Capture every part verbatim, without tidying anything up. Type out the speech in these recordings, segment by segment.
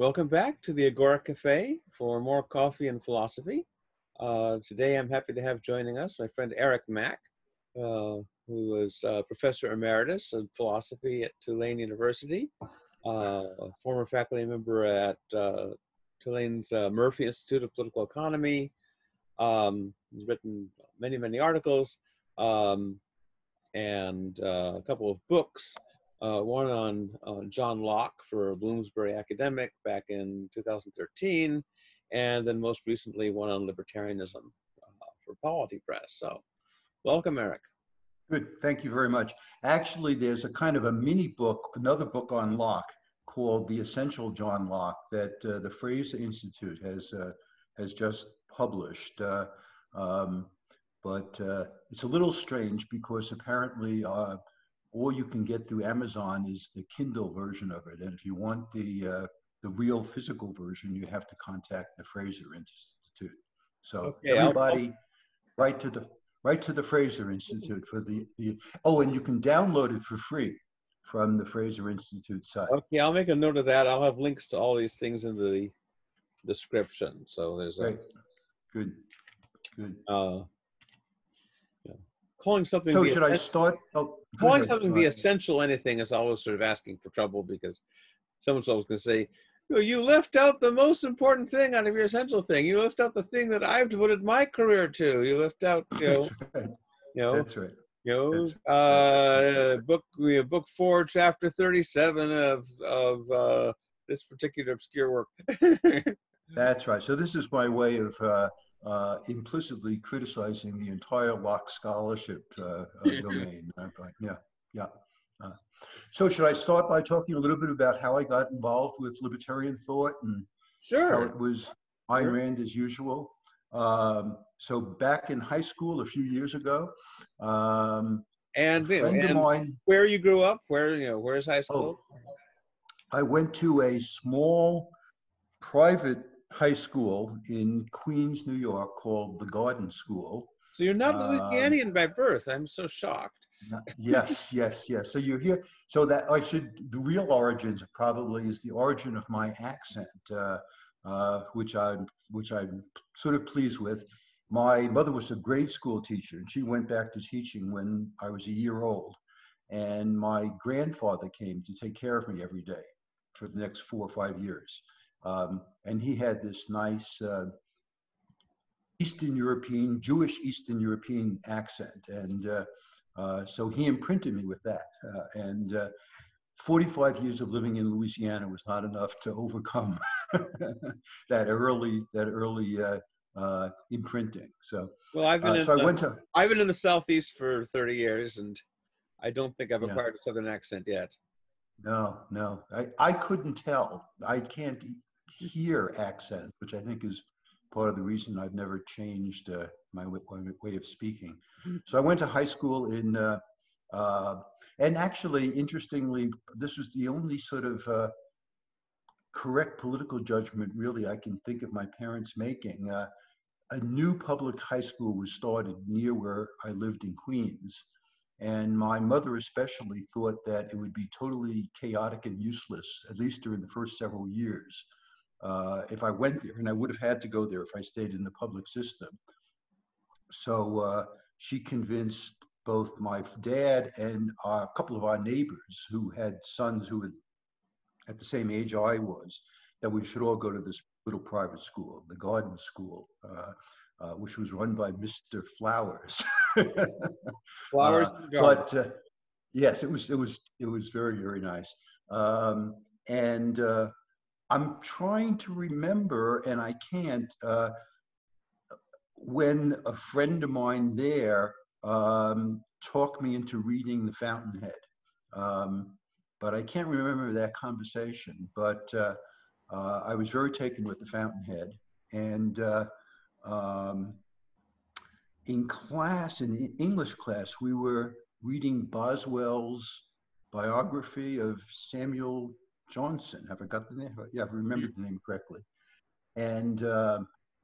Welcome back to the Agora Cafe for more coffee and philosophy. Uh, today I'm happy to have joining us my friend Eric Mack, uh, who is uh, Professor Emeritus of Philosophy at Tulane University, uh, a former faculty member at uh, Tulane's uh, Murphy Institute of Political Economy. Um, he's written many, many articles um, and uh, a couple of books. Uh, one on uh, John Locke for Bloomsbury Academic back in two thousand thirteen, and then most recently one on libertarianism uh, for Polity Press. So welcome, Eric. Good, thank you very much. Actually, there's a kind of a mini book, another book on Locke called The Essential John Locke that uh, the Fraser Institute has, uh, has just published. Uh, um, but uh, it's a little strange because apparently uh, all you can get through Amazon is the Kindle version of it. And if you want the, uh, the real physical version, you have to contact the Fraser Institute. So okay, everybody, I'll... right to the right to the Fraser Institute for the, the, oh, and you can download it for free from the Fraser Institute site. Okay, I'll make a note of that. I'll have links to all these things in the description. So there's a... Great. Good, good. Uh, Calling something. So should I start? Oh, calling something the essential anything is always sort of asking for trouble, because someone's always going to say, "You left out the most important thing out of your essential thing. You left out the thing that I've devoted my career to. You left out, you know, right. you know, that's right. You know, that's right. Uh, that's right. book you know, book four, chapter thirty-seven of of uh, this particular obscure work." That's right. So this is my way of. Uh, Uh, implicitly criticizing the entire Locke scholarship uh, uh, domain. Uh, but yeah, yeah. Uh, so should I start by talking a little bit about how I got involved with libertarian thought and sure. how it was Ayn Rand as usual? Um, so back in high school a few years ago, um, and, a friend you know, and of mine, where you grew up, where you know, where's high school? Oh, I went to a small private high school in Queens, New York, called The Garden School. So you're not Louisianian um, by birth. I'm so shocked. Yes, yes, yes. So you're here. So that I should, the real origins probably is the origin of my accent, uh, uh, which, I'm, which I'm sort of pleased with. My mother was a grade school teacher, and she went back to teaching when I was a year old. And my grandfather came to take care of me every day for the next four or five years. Um, and he had this nice uh, Eastern European, Jewish Eastern European accent. And uh, uh, so he imprinted me with that. Uh, and uh, forty-five years of living in Louisiana was not enough to overcome that early, that early uh, uh, imprinting. So, well, I've been, uh, in so the, I went to, I've been in the Southeast for thirty years, and I don't think I've acquired yeah. a Southern accent yet. No, no, I, I couldn't tell. I can't hear accents, which I think is part of the reason I've never changed uh, my way of speaking. So I went to high school in, uh, uh, and actually, interestingly, this was the only sort of uh, correct political judgment really I can think of my parents making. Uh, a new public high school was started near where I lived in Queens. And my mother especially thought that it would be totally chaotic and useless, at least during the first several years, uh, if I went there. And I would have had to go there if I stayed in the public system. So uh, she convinced both my dad and our, a couple of our neighbors who had sons who were at the same age I was, that we should all go to this little private school, the Garden School. Uh, Uh, which was run by Mister Flowers. Flowers, uh, but uh, yes, it was it was it was very very nice. Um, and uh, I'm trying to remember, and I can't. Uh, when a friend of mine there um, talked me into reading The Fountainhead, um, but I can't remember that conversation. But uh, uh, I was very taken with The Fountainhead, and. Uh, Um, in class, in English class, we were reading Boswell's biography of Samuel Johnson. Have I got the name? Yeah, I've remembered the name correctly. And uh,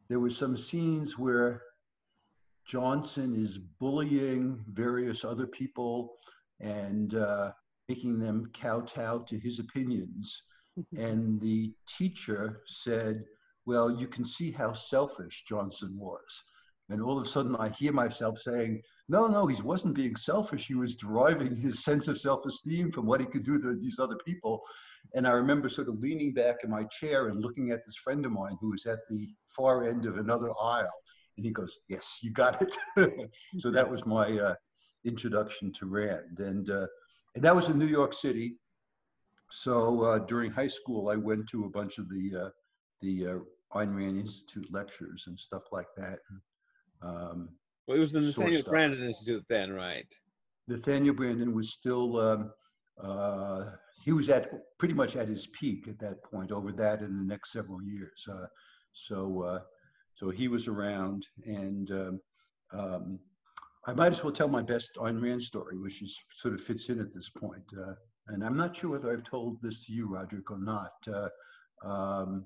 there were some scenes where Johnson is bullying various other people and uh, making them kowtow to his opinions. And the teacher said, well, you can see how selfish Johnson was. And all of a sudden I hear myself saying, no, no, he wasn't being selfish. He was deriving his sense of self-esteem from what he could do to these other people. And I remember sort of leaning back in my chair and looking at this friend of mine who was at the far end of another aisle. And he goes, yes, you got it. So that was my uh, introduction to Rand. And, uh, and that was in New York City. So uh, during high school, I went to a bunch of the, uh, the uh, Ayn Rand Institute lectures and stuff like that. And, Um, well, it was the Nathaniel Branden Institute then, right? Nathaniel Branden was still, um, uh, he was at pretty much at his peak at that point, over that in the next several years. Uh, so, uh, so he was around, and um, um, I might as well tell my best Ayn Rand story, which is sort of fits in at this point. Uh, and I'm not sure whether I've told this to you, Roderick, or not. Uh, um,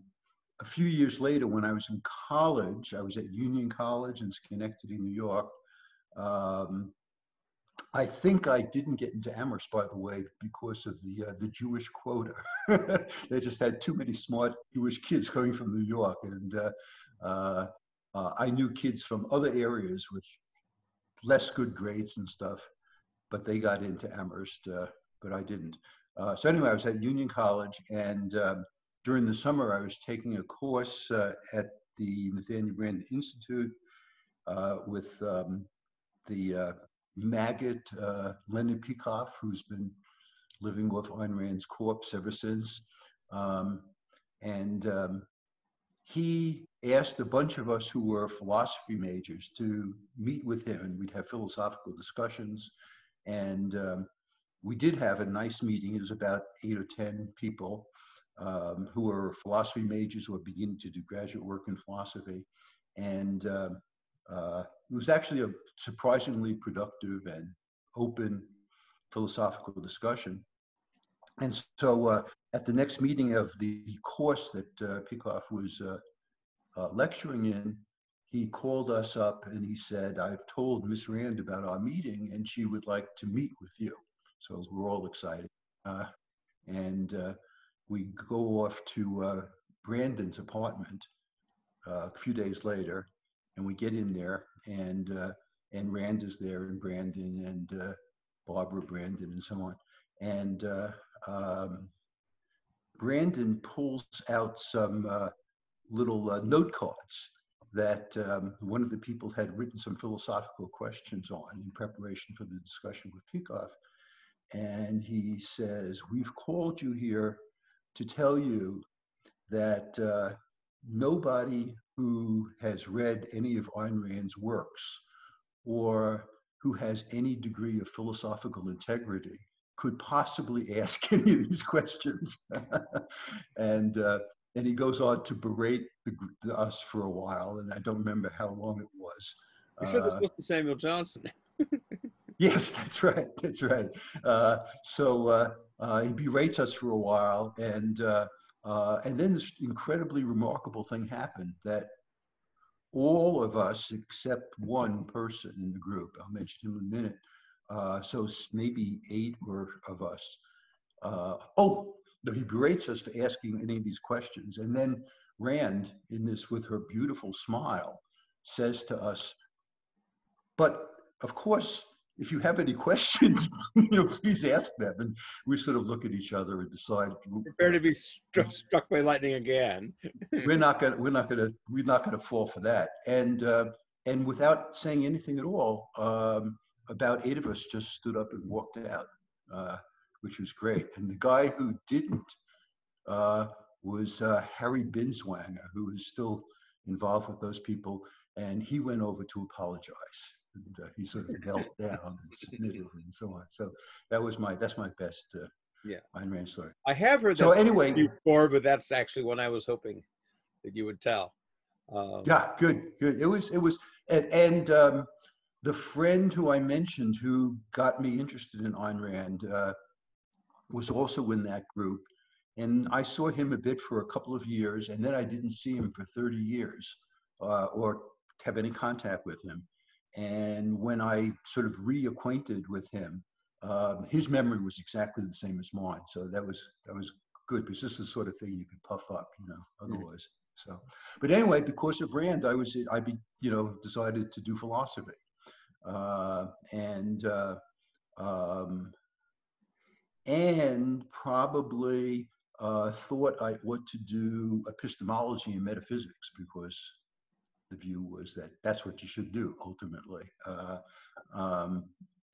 A few years later, when I was in college, I was at Union College in Schenectady, New York. Um, I think I didn't get into Amherst, by the way, because of the uh, the Jewish quota. They just had too many smart Jewish kids coming from New York, and uh, uh, uh, I knew kids from other areas with less good grades and stuff, but they got into Amherst, uh, but I didn't. Uh, so anyway, I was at Union College, and um, during the summer, I was taking a course uh, at the Nathaniel Branden Institute uh, with um, the uh, maggot uh, Leonard Peikoff, who's been living off Ayn Rand's corpse ever since. Um, and um, he asked a bunch of us who were philosophy majors to meet with him, and we'd have philosophical discussions. And um, we did have a nice meeting. It was about eight or ten people. Um, who were philosophy majors who were beginning to do graduate work in philosophy. And uh, uh, it was actually a surprisingly productive and open philosophical discussion. And so uh, at the next meeting of the course that uh, Peikoff was uh, uh, lecturing in, he called us up and he said, I've told Miss Rand about our meeting and she would like to meet with you. So we're all excited. Uh, and uh, We go off to uh, Branden's apartment uh, a few days later, and we get in there, and uh, and Rand is there, and Branden, and uh, Barbara Branden, and so on. And uh, um, Branden pulls out some uh, little uh, note cards that um, one of the people had written some philosophical questions on in preparation for the discussion with Peikoff. And he says, we've called you here to tell you that uh, nobody who has read any of Ayn Rand's works or who has any degree of philosophical integrity could possibly ask any of these questions. and, uh, and he goes on to berate the, the, us for a while, and I don't remember how long it was. I'm sure this was Samuel Johnson. Yes, that's right, that's right. Uh, so uh, uh, he berates us for a while, and, uh, uh, and then this incredibly remarkable thing happened that all of us, except one person in the group, I'll mention him in a minute, uh, so maybe eight were of us. Uh, oh, no, he berates us for asking any of these questions. And then Rand, in this with her beautiful smile, says to us, but of course, if you have any questions, you know, please ask them. And we sort of look at each other and decide. Prepare to be struck, struck by lightning again. we're not gonna, we're not gonna, we're not gonna fall for that. And uh, and without saying anything at all, um, about eight of us just stood up and walked out, uh, which was great. And the guy who didn't uh, was uh, Harry Binswanger, who is still involved with those people, and he went over to apologize. And, uh, he sort of knelt down and submitted and so on. So that was my, that's my best uh, yeah. Ayn Rand story. I have heard that so anyway, before, but that's actually one I was hoping that you would tell. Um, yeah, good, good. It was, it was, and, and um, the friend who I mentioned who got me interested in Ayn Rand uh, was also in that group. And I saw him a bit for a couple of years, and then I didn't see him for thirty years uh, or have any contact with him. And when I sort of reacquainted with him, um, his memory was exactly the same as mine. So that was, that was good, because this is the sort of thing you could puff up, you know, otherwise. So, but anyway, because of Rand, I was, I be, you know, decided to do philosophy. Uh, and, uh, um, and probably uh, thought I ought to do epistemology and metaphysics, because the view was that that's what you should do ultimately. Uh, um,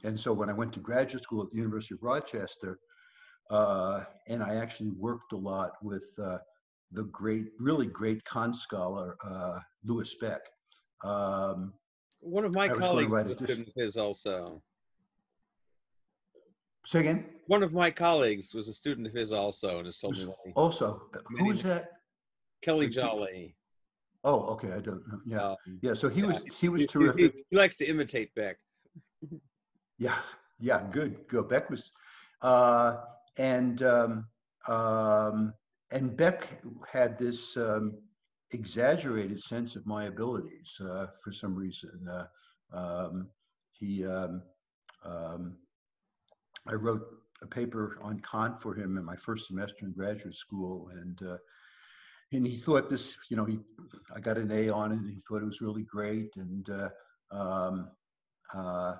and so when I went to graduate school at the University of Rochester, uh, and I actually worked a lot with uh, the great, really great Kant scholar, uh, Lewis Beck. Um, One of my colleagues was a student of his also. Say again? One of my colleagues was a student of his also, and has told me. Also, who is that? Kelly Jolly. Oh, okay, I don't know. Yeah, um, yeah. So he yeah, was he was he, terrific. He, he likes to imitate Beck. Yeah, yeah. Good, good. Beck was, uh, and um, um, and Beck had this um, exaggerated sense of my abilities uh, for some reason. Uh, um, he, um, um, I wrote a paper on Kant for him in my first semester in graduate school, and. Uh, And he thought this, you know, he, I got an A on it, and he thought it was really great, and uh, um, uh,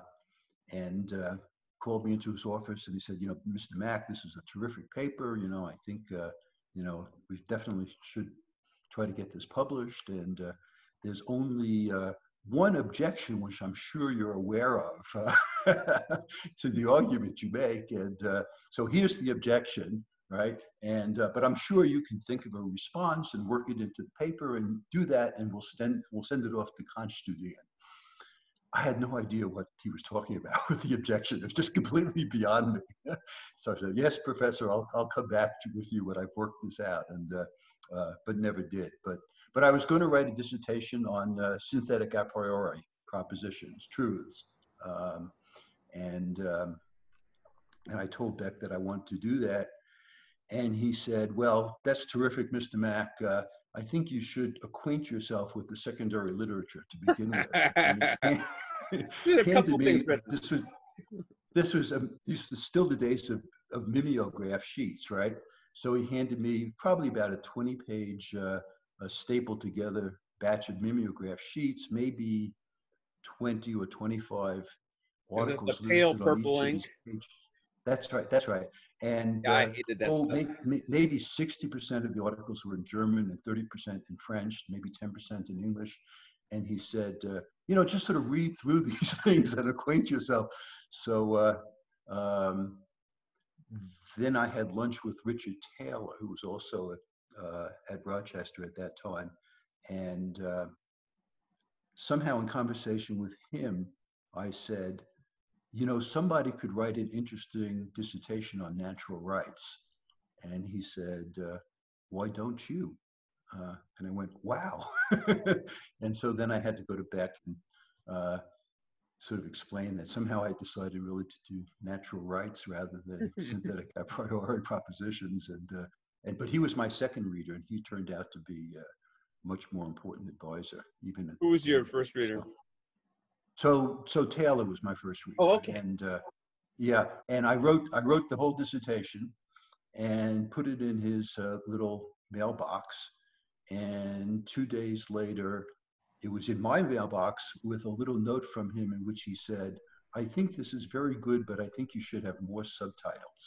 and uh, called me into his office, and he said, you know, Mister Mack, this is a terrific paper. You know, I think, uh, you know, we definitely should try to get this published, and uh, there's only uh, one objection, which I'm sure you're aware of, uh, to the argument you make, and uh, so here's the objection. Right, and uh, but I'm sure you can think of a response and work it into the paper and do that, and we'll send we'll send it off to Constudien. I had no idea what he was talking about with the objection. It was just completely beyond me. So I said, "Yes, Professor, I'll I'll come back to with you when I've worked this out," and uh, uh, but never did. But but I was going to write a dissertation on uh, synthetic a priori propositions, truths, um, and um, and I told Beck that I wanted to do that. And he said, well, that's terrific, Mister Mack. Uh, I think you should acquaint yourself with the secondary literature to begin with. I mean, handed me, this was, this was um, these were still the days of, of mimeograph sheets, right? So he handed me probably about a twenty page uh, a stapled together batch of mimeograph sheets, maybe twenty or twenty-five articles. Is it the pale purple ink? That's right, that's right. And yeah, I hated that uh, oh, may, maybe sixty percent of the articles were in German and thirty percent in French, maybe ten percent in English. And he said, uh, you know, just sort of read through these things and acquaint yourself. So uh, um, then I had lunch with Richard Taylor, who was also at, uh, at Rochester at that time. And uh, somehow in conversation with him, I said, you know, somebody could write an interesting dissertation on natural rights. And he said, uh, why don't you? Uh, and I went, wow. And so then I had to go to Beck and uh, sort of explain that somehow I decided really to do natural rights rather than synthetic a priori propositions. And, uh, and but he was my second reader, and he turned out to be a much more important advisor. Even who was your first reader? So, So, so Taylor was my first reader. Oh, okay. And uh, yeah, and I wrote, I wrote the whole dissertation and put it in his uh, little mailbox. And two days later, it was in my mailbox with a little note from him in which he said, I think this is very good, but I think you should have more subtitles.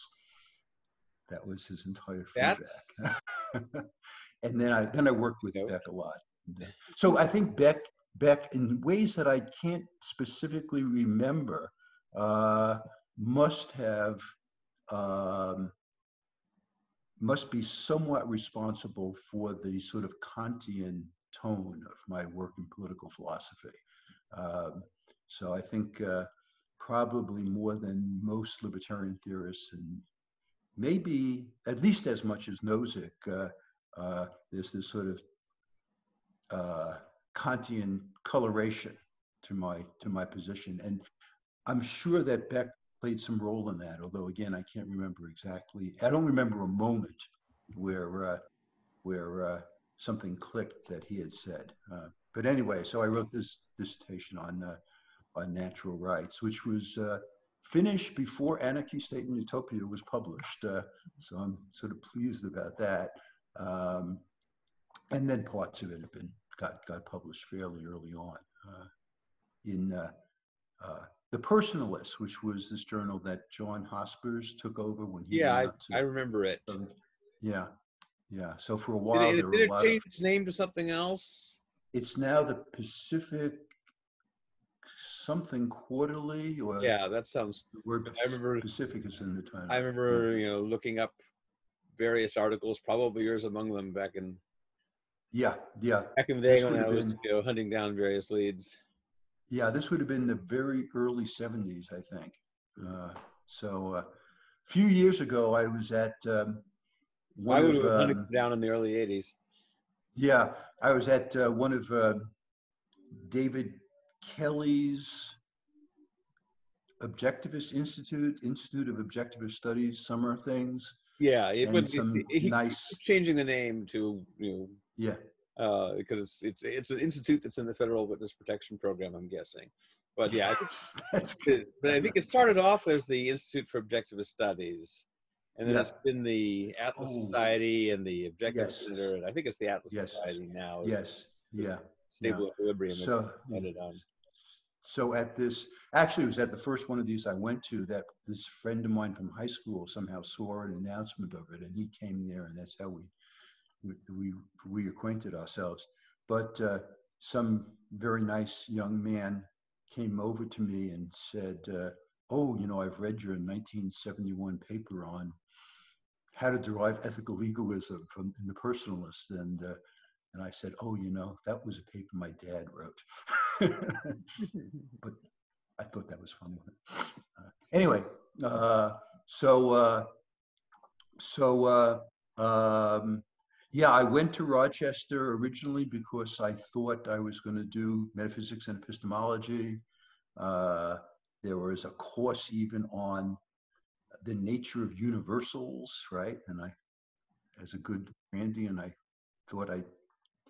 That was his entire feedback. And then I, then I worked with nope. Beck a lot. So I think Beck, Beck, in ways that I can't specifically remember, uh, must have, um, must be somewhat responsible for the sort of Kantian tone of my work in political philosophy. Um, so I think uh, probably more than most libertarian theorists, and maybe at least as much as Nozick, uh, uh, there's this sort of uh, Kantian coloration to my to my position, and I'm sure that Beck played some role in that. Although again, I can't remember exactly. I don't remember a moment where uh, where uh, something clicked that he had said. Uh, but anyway, so I wrote this dissertation on uh, on natural rights, which was uh, finished before Anarchy, State, and Utopia was published. Uh, so I'm sort of pleased about that. Um, and then parts of it have been got, got published fairly early on. Uh, in uh, uh, The Personalist, which was this journal that John Hospers took over when he yeah, I, to, I remember it. Um, yeah, yeah. So for a while, did it, there did were it a change of, its name to something else? It's now the Pacific something quarterly, or yeah, that sounds. The word I remember, Pacific is in the title. I remember, yeah. you know, looking up various articles, probably yours among them, back in. Yeah, yeah. Back in the day this when I was been, you know, hunting down various leads. Yeah, this would have been the very early seventies, I think. Uh, so, a uh, few years ago, I was at. Um, one I would of, have hunted um, down in the early eighties. Yeah, I was at uh, one of uh, David Kelly's Objectivist Institute, Institute of Objectivist Studies, summer things. Yeah, it was nice changing the name to you know. Yeah, uh, because it's it's it's an institute that's in the Federal Witness Protection Program, I'm guessing. But yeah, I think, that's good. But I think it started off as the Institute for Objectivist Studies. And then yeah. it's been the Atlas oh. Society and the Objective yes. Center, and I think it's the Atlas yes. Society now. Is yes, it, yeah. Stable yeah. equilibrium. So, on. so at this, actually it was at the first one of these I went to that this friend of mine from high school somehow saw an announcement of it, and he came there, and that's how we we, we reacquainted ourselves. But uh, some very nice young man came over to me and said, uh, oh, you know, I've read your nineteen seventy-one paper on how to derive ethical legalism from in The Personalist. And, uh, and I said, oh, you know, that was a paper my dad wrote. But I thought that was funny. Uh, anyway, uh, so, uh, so uh, um, yeah, I went to Rochester originally because I thought I was going to do metaphysics and epistemology. Uh, There was a course even on the nature of universals, right? And I, as a good Randian, I thought I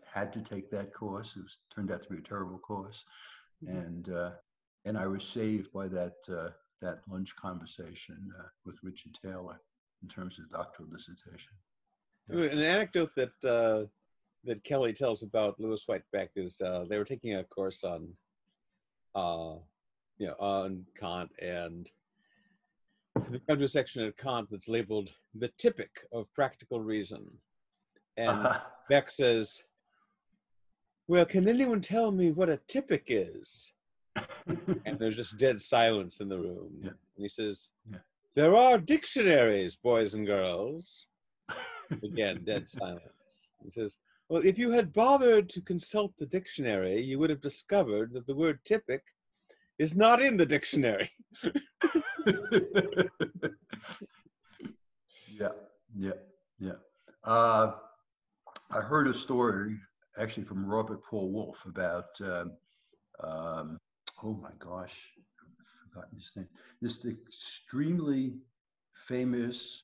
had to take that course. It was, turned out to be a terrible course. And uh, and I was saved by that, uh, that lunch conversation uh, with Richard Taylor in terms of doctoral dissertation. Yeah. An anecdote that, uh, that Kelly tells about Lewis Beck is uh, they were taking a course on uh, you know, on Kant, and they come to a section of Kant that's labeled the typic of practical reason. And uh-huh. Beck says, well, can anyone tell me what a typic is? And there's just dead silence in the room. Yeah. And he says, yeah. there are dictionaries, boys and girls. Again, dead silence. He says, well, if you had bothered to consult the dictionary, you would have discovered that the word typic is not in the dictionary. yeah, yeah, yeah. Uh, I heard a story actually from Robert Paul Wolf about, um, um, oh my gosh, I've forgotten his name. This extremely famous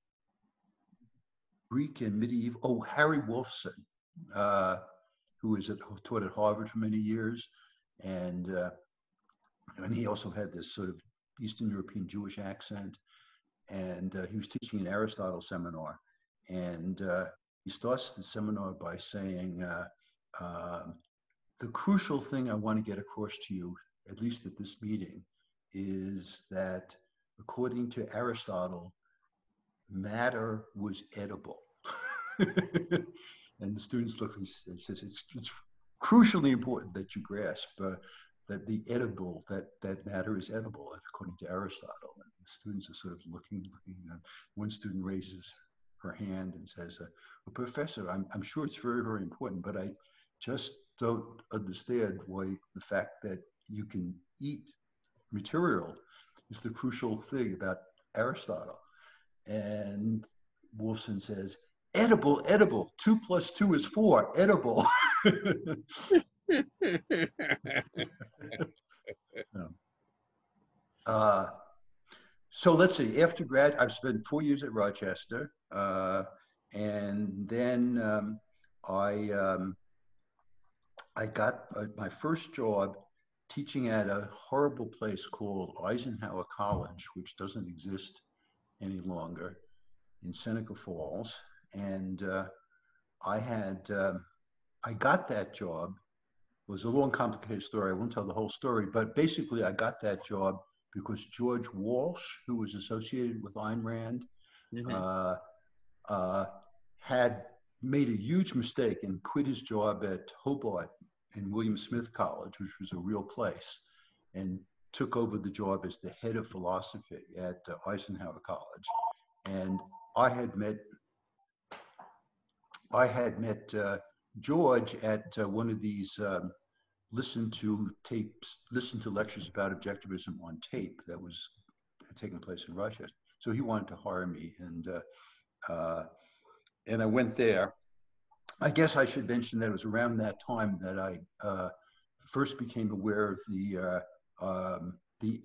Greek and medieval, oh, Harry Wolfson, uh, who was at, taught at Harvard for many years. And, uh, And he also had this sort of Eastern European Jewish accent. And uh, he was teaching an Aristotle seminar. And uh, he starts the seminar by saying, uh, uh, the crucial thing I want to get across to you, at least at this meeting, is that according to Aristotle, matter was edible. And the students look and says, it's, it's crucially important that you grasp uh, that the edible, that, that matter is edible, according to Aristotle. And the students are sort of looking, looking at, one student raises her hand and says, uh, well, Professor, I'm, I'm sure it's very, very important, but I just don't understand why the fact that you can eat material is the crucial thing about Aristotle. And Wolfson says, edible, edible, two plus two is four, edible. um, uh, so let's see, after grad, I've spent four years at Rochester, uh, and then um, I um, I got uh, my first job teaching at a horrible place called Eisenhower College, which doesn't exist any longer, in Seneca Falls. And uh, I had, uh, I got that job. It was a long, complicated story. I won't tell the whole story, but basically I got that job because George Walsh, who was associated with Ayn Rand, mm-hmm. uh, uh, had made a huge mistake and quit his job at Hobart in William Smith College, which was a real place, and took over the job as the head of philosophy at uh, Eisenhower College. And I had met, I had met uh, George at uh, one of these um, listen to tapes, listen to lectures about objectivism on tape that was taking place in Rochester. So he wanted to hire me, and uh, uh, and I went there. I guess I should mention that it was around that time that I uh, first became aware of the uh, um, the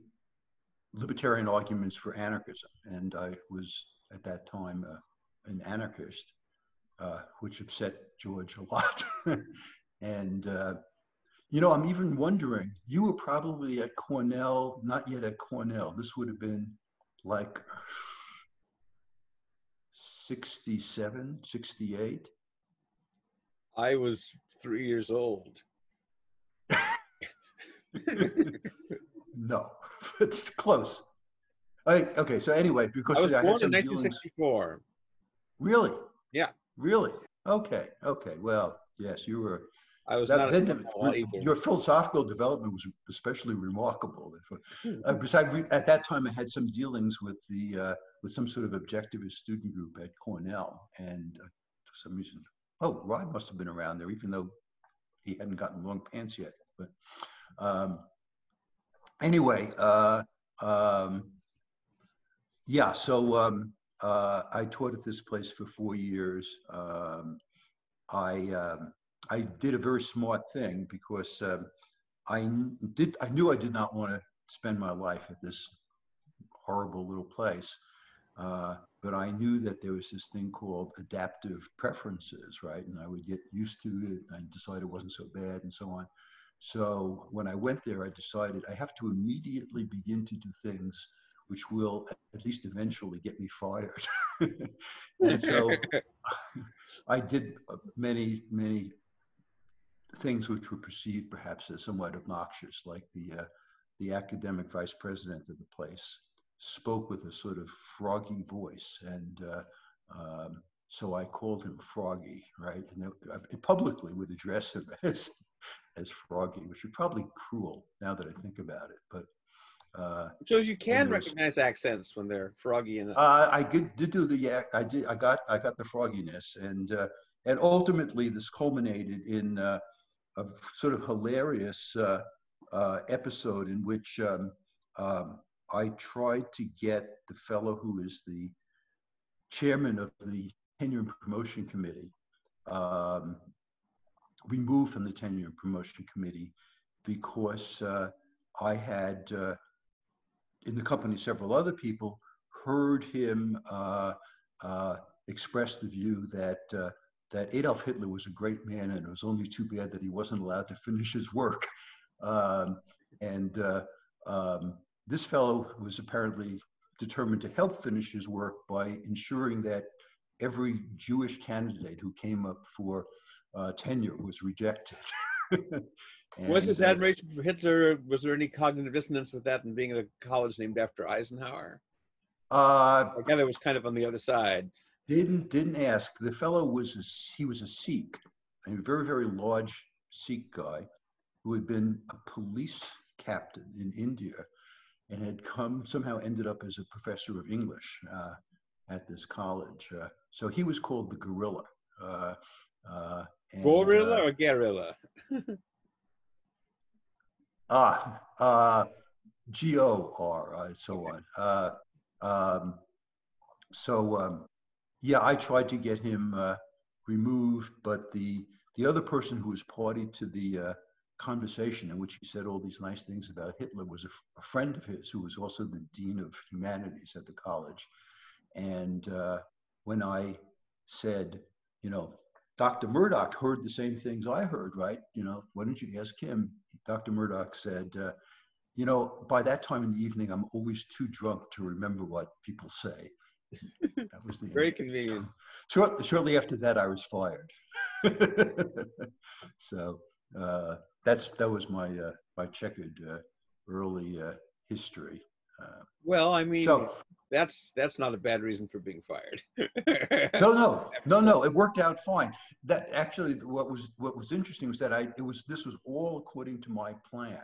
libertarian arguments for anarchism, and I was at that time uh, an anarchist, uh, which upset George a lot. And uh, you know, I'm even wondering, you were probably at Cornell, not yet at Cornell. This would have been like sixty-seven, sixty-eight. I was three years old. No, it's close. I, okay, so anyway, because I was I born had in nineteen sixty-four. Dealings. Really? Yeah. Really? Okay. Okay. Well, yes, you were. I was that, not. Then, your, your philosophical development was especially remarkable. Uh, besides, at that time, I had some dealings with the uh, with some sort of objectivist student group at Cornell, and uh, for some reason. Oh, Rod must have been around there, even though he hadn't gotten long pants yet. But um, anyway, uh, um, yeah, so um, uh, I taught at this place for four years. Um, I, um, I did a very smart thing because um, I, did, I knew I did not want to spend my life at this horrible little place. Uh, but I knew that there was this thing called adaptive preferences, right? And I would get used to it, and I decided it wasn't so bad and so on. So when I went there, I decided I have to immediately begin to do things which will at least eventually get me fired. And so I did many, many things which were perceived perhaps as somewhat obnoxious, like the, uh, the academic vice president of the place spoke with a sort of froggy voice, and uh, um, so I called him Froggy, right? And then I publicly would address him as as Froggy, which is probably cruel now that I think about it. But uh, so you can recognize accents when they're froggy, and uh, I did, did do the yeah, I did I got I got the frogginess, and uh, and ultimately this culminated in uh, a sort of hilarious uh, uh, episode in which. Um, um, I tried to get the fellow who is the chairman of the Tenure and Promotion Committee um, removed from the Tenure and Promotion Committee because uh, I had, uh, in the company of several other people, heard him uh, uh, express the view that uh, that Adolf Hitler was a great man and it was only too bad that he wasn't allowed to finish his work. Um, and uh, um, This fellow was apparently determined to help finish his work by ensuring that every Jewish candidate who came up for uh, tenure was rejected. Was his admiration for Hitler, was there any cognitive dissonance with that and being at a college named after Eisenhower? Uh, I gather it was kind of on the other side. Didn't, didn't ask. The fellow was, a, he was a Sikh, a very, very large Sikh guy who had been a police captain in India and had come, somehow ended up as a professor of English uh, at this college. Uh, so he was called the Gorilla. Uh, uh, and, gorilla uh, or Guerrilla? ah, uh, G O R, uh, so on. Uh, um, so um, yeah, I tried to get him uh, removed, but the, the other person who was party to the uh, conversation in which he said all these nice things about Hitler was a, a friend of his who was also the Dean of Humanities at the college. And uh, when I said, you know, Doctor Murdoch heard the same things I heard, right? You know, why didn't you ask him? Doctor Murdoch said, uh, you know, by that time in the evening, I'm always too drunk to remember what people say. That was the very end. Convenient. Short, shortly after that, I was fired. So uh, that's that was my uh, my checkered uh, early uh, history. Uh, well, I mean, so, that's that's not a bad reason for being fired. no, no, no, no. It worked out fine. That actually, what was what was interesting was that I it was this was all according to my plan,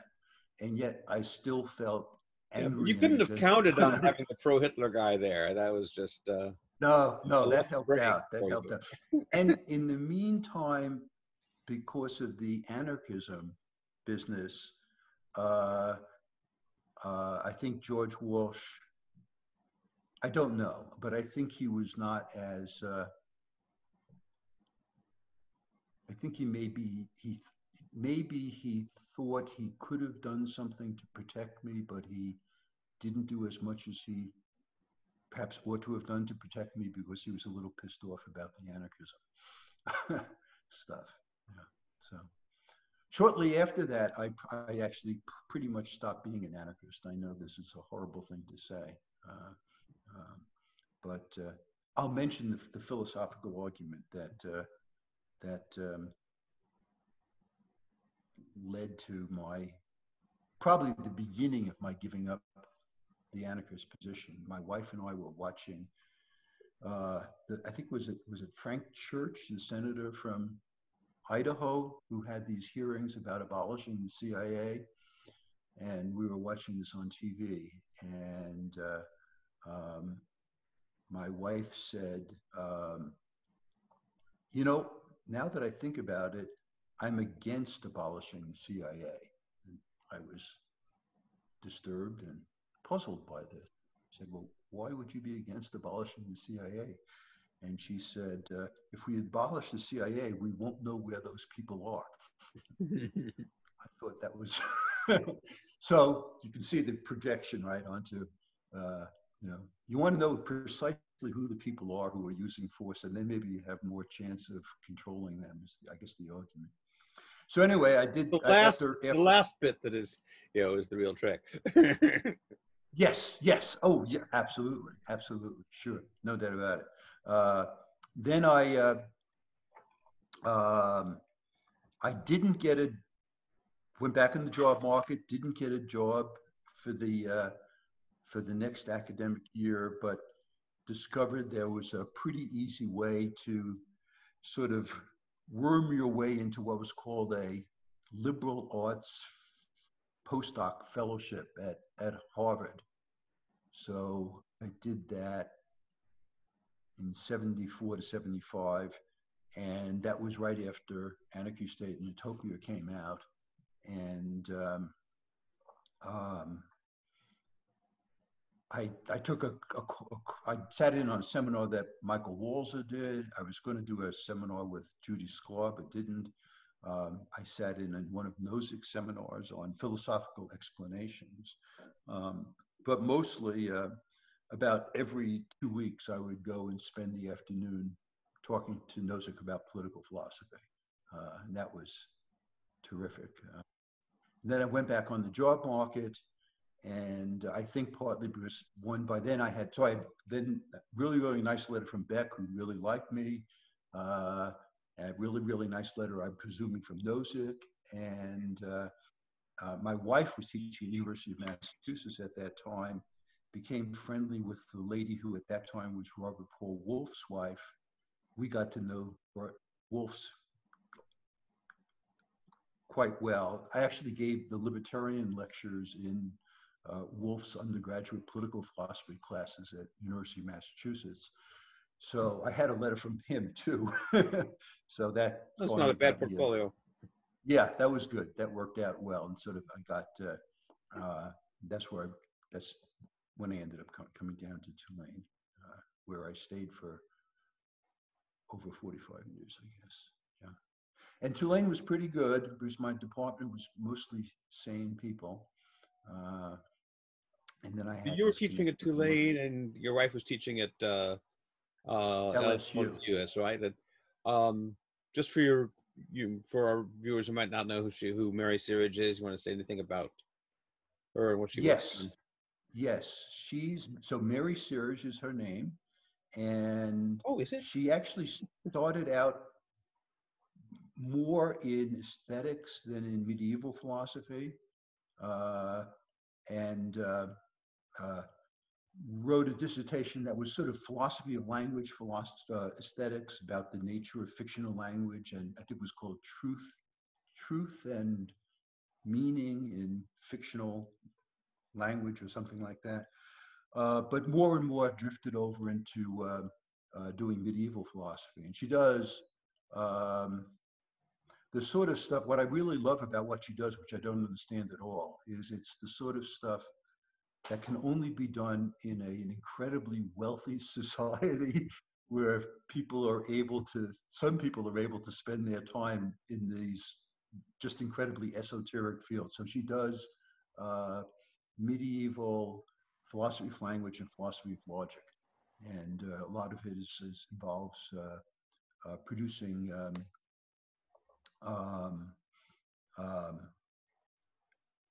and yet I still felt. Yeah, you couldn't have counted on having the pro-Hitler guy there. That was just uh, no, no. That helped out. That helped out. And in the meantime, because of the anarchism business, uh, uh, I think George Walsh. I don't know, but I think he was not as. Uh, I think he maybe he. Maybe he thought he could have done something to protect me, but he didn't do as much as he perhaps ought to have done to protect me because he was a little pissed off about the anarchism stuff. Yeah. So shortly after that, I, I actually pretty much stopped being an anarchist. I know this is a horrible thing to say, uh, um, but uh, I'll mention the, the philosophical argument that, uh, that, um, led to my probably the beginning of my giving up the anarchist position. My wife and I were watching uh the, I think was it was it Frank Church, the senator from Idaho, who had these hearings about abolishing the C I A, and we were watching this on T V, and uh um my wife said, um you know, now that I think about it, I'm against abolishing the C I A. And I was disturbed and puzzled by this. I said, well, why would you be against abolishing the C I A? And she said, uh, if we abolish the C I A, we won't know where those people are. I thought that was, so you can see the projection right onto, uh, you know, you want to know precisely who the people are who are using force, and then maybe you have more chance of controlling them, is the, I guess, the argument. So anyway, I did the last, after, after, the last bit that is, you know, is the real trick. Yes, yes. Oh, yeah, absolutely, absolutely, sure, no doubt about it. Uh, then I, uh, um, I didn't get a, went back in the job market. Didn't get a job for the uh, for the next academic year, but discovered there was a pretty easy way to sort of worm your way into what was called a liberal arts postdoc fellowship at, at Harvard. So I did that in seventy-four to seventy-five, and that was right after Anarchy, State, and Utopia came out. And um, um, I, I took a, a, a, I sat in on a seminar that Michael Walzer did. I was going to do a seminar with Judy Sklar, but didn't. Um, I sat in on one of Nozick's seminars on philosophical explanations. Um, but mostly uh, about every two weeks, I would go and spend the afternoon talking to Nozick about political philosophy. Uh, and that was terrific. Uh, then I went back on the job market. And I think partly because one, by then I had, so I then really, really nice letter from Beck, who really liked me. Uh, and a really, really nice letter, I'm presuming, from Nozick. And uh, uh, my wife was teaching at the University of Massachusetts at that time, became friendly with the lady who at that time was Robert Paul Wolf's wife. We got to know Wolf's quite well. I actually gave the libertarian lectures in Uh, Wolf's undergraduate political philosophy classes at University of Massachusetts. So I had a letter from him too. So that- That's not a bad portfolio. Yeah, that was good. That worked out well. And sort of I got, uh, uh, that's where, I, that's when I ended up com coming down to Tulane, uh, where I stayed for over forty-five years, I guess, yeah. And Tulane was pretty good because my department was mostly sane people. Uh, And then I had you were teaching at Tulane, and your wife was teaching at uh, uh, L S U. L S U, that's right. That, um, just for your you for our viewers who might not know who she who Mary Searage is, you want to say anything about her and what she yes works on? Yes, she's so Mary Searage is her name, and oh, is it? She actually started out more in aesthetics than in medieval philosophy, uh, and uh, uh, wrote a dissertation that was sort of philosophy of language, philosophy, uh, aesthetics, about the nature of fictional language, and I think it was called Truth, Truth and Meaning in Fictional Language or something like that. Uh, but more and more drifted over into uh, uh, doing medieval philosophy, and she does um, the sort of stuff. What I really love about what she does, which I don't understand at all, is it's the sort of stuff that can only be done in a, an incredibly wealthy society where people are able to, some people are able to spend their time in these just incredibly esoteric fields. So she does uh, medieval philosophy of language and philosophy of logic. And uh, a lot of it is, is involves uh, uh, producing um, um, um,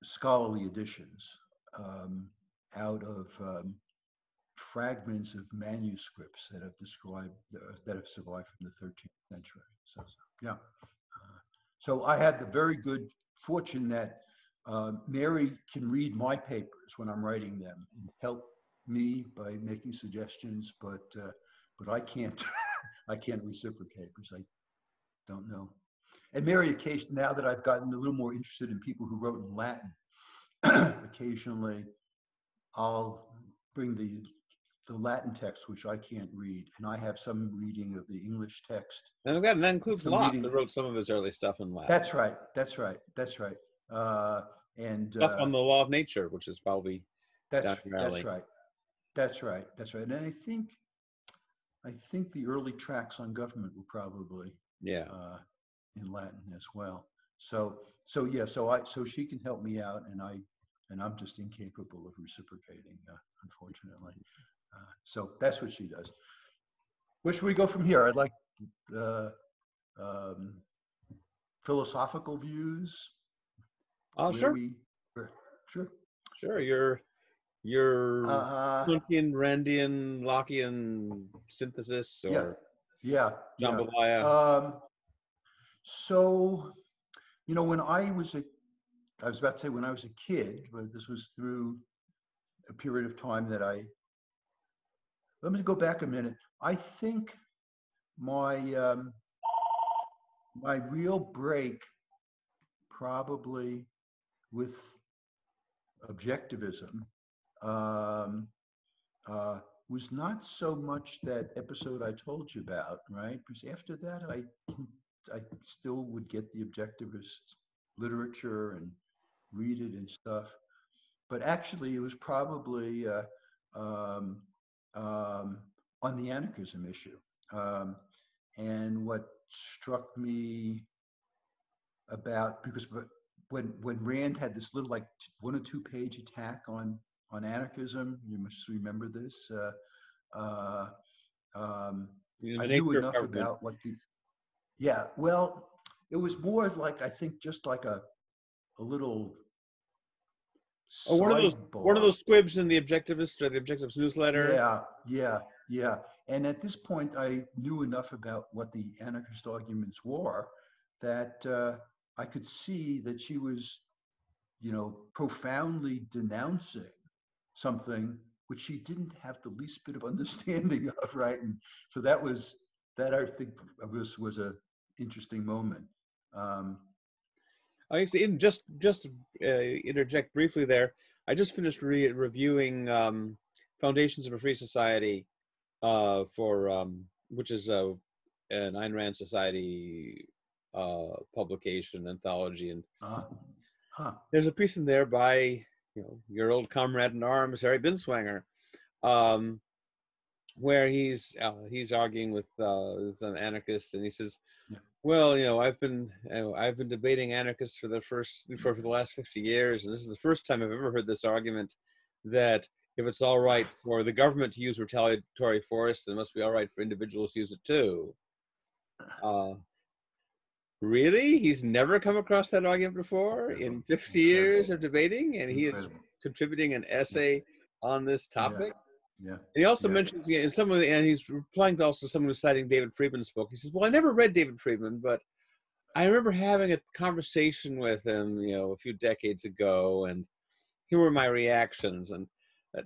scholarly editions um, out of um, fragments of manuscripts that have described, uh, that have survived from the thirteenth century. So, so yeah. Uh, so I had the very good fortune that Uh, Mary can read my papers when I'm writing them and help me by making suggestions, but uh, but I can't I can't reciprocate because I don't know. And Mary, occasionally, now that I've gotten a little more interested in people who wrote in Latin, occasionally I'll bring the the Latin text which I can't read, and I have some reading of the English text. And again, that includes Locke, who wrote some of his early stuff in Latin. That's right. That's right. That's right. Uh, and uh, on the law of nature, which is probably that's that's right, that's right, that's right. And I think, I think the early tracts on government were probably yeah uh, in Latin as well. So so yeah, so I so she can help me out, and I and I'm just incapable of reciprocating, uh, unfortunately. Uh, so that's what she does. Where should we go from here? I'd like uh, um, philosophical views. Oh, sure. We, sure, sure. Your your uh, Kantian, Randian, Lockean synthesis, or yeah, yeah, jambalaya. Yeah. Um, so, you know, when I was a, I was about to say when I was a kid, but this was through a period of time that I. Let me go back a minute. I think my um, my real break probably with objectivism um, uh, was not so much that episode I told you about, right? Because after that, I I still would get the objectivist literature and read it and stuff. But actually, it was probably uh, um, um, on the anarchism issue. Um, and what struck me about, because but, When when Rand had this little like one or two page attack on on anarchism, you must remember this. Uh, uh, um, I knew enough government. about what the yeah. Well, it was more like I think just like a a little. Oh, one of those bar. one of those squibs in the Objectivist or the Objectivist newsletter. Yeah, yeah, yeah. And at this point, I knew enough about what the anarchist arguments were that. Uh, I could see that she was, you know, profoundly denouncing something which she didn't have the least bit of understanding of, right? And so that was, that I think was was an interesting moment. Um, I in just just uh, interject briefly there. I just finished re reviewing um, Foundations of a Free Society, uh, for um, which is uh, an Ayn Rand Society uh publication, anthology, and uh, huh. there's a piece in there by you know your old comrade in arms, Harry Binswanger, um where he's uh, he's arguing with uh an anarchist, and he says, yeah. well, you know, I've been you know, I've been debating anarchists for the first for, for the last fifty years, and this is the first time I've ever heard this argument that if it's all right for the government to use retaliatory force, then it must be all right for individuals to use it too. Uh, really? He's never come across that argument before in fifty years of debating, and he is contributing an essay on this topic. Yeah. yeah. And he also yeah. mentions, in some of the, and he's replying to also someone who's citing David Friedman's book. He says, well, I never read David Friedman, but I remember having a conversation with him, you know, a few decades ago, and here were my reactions. And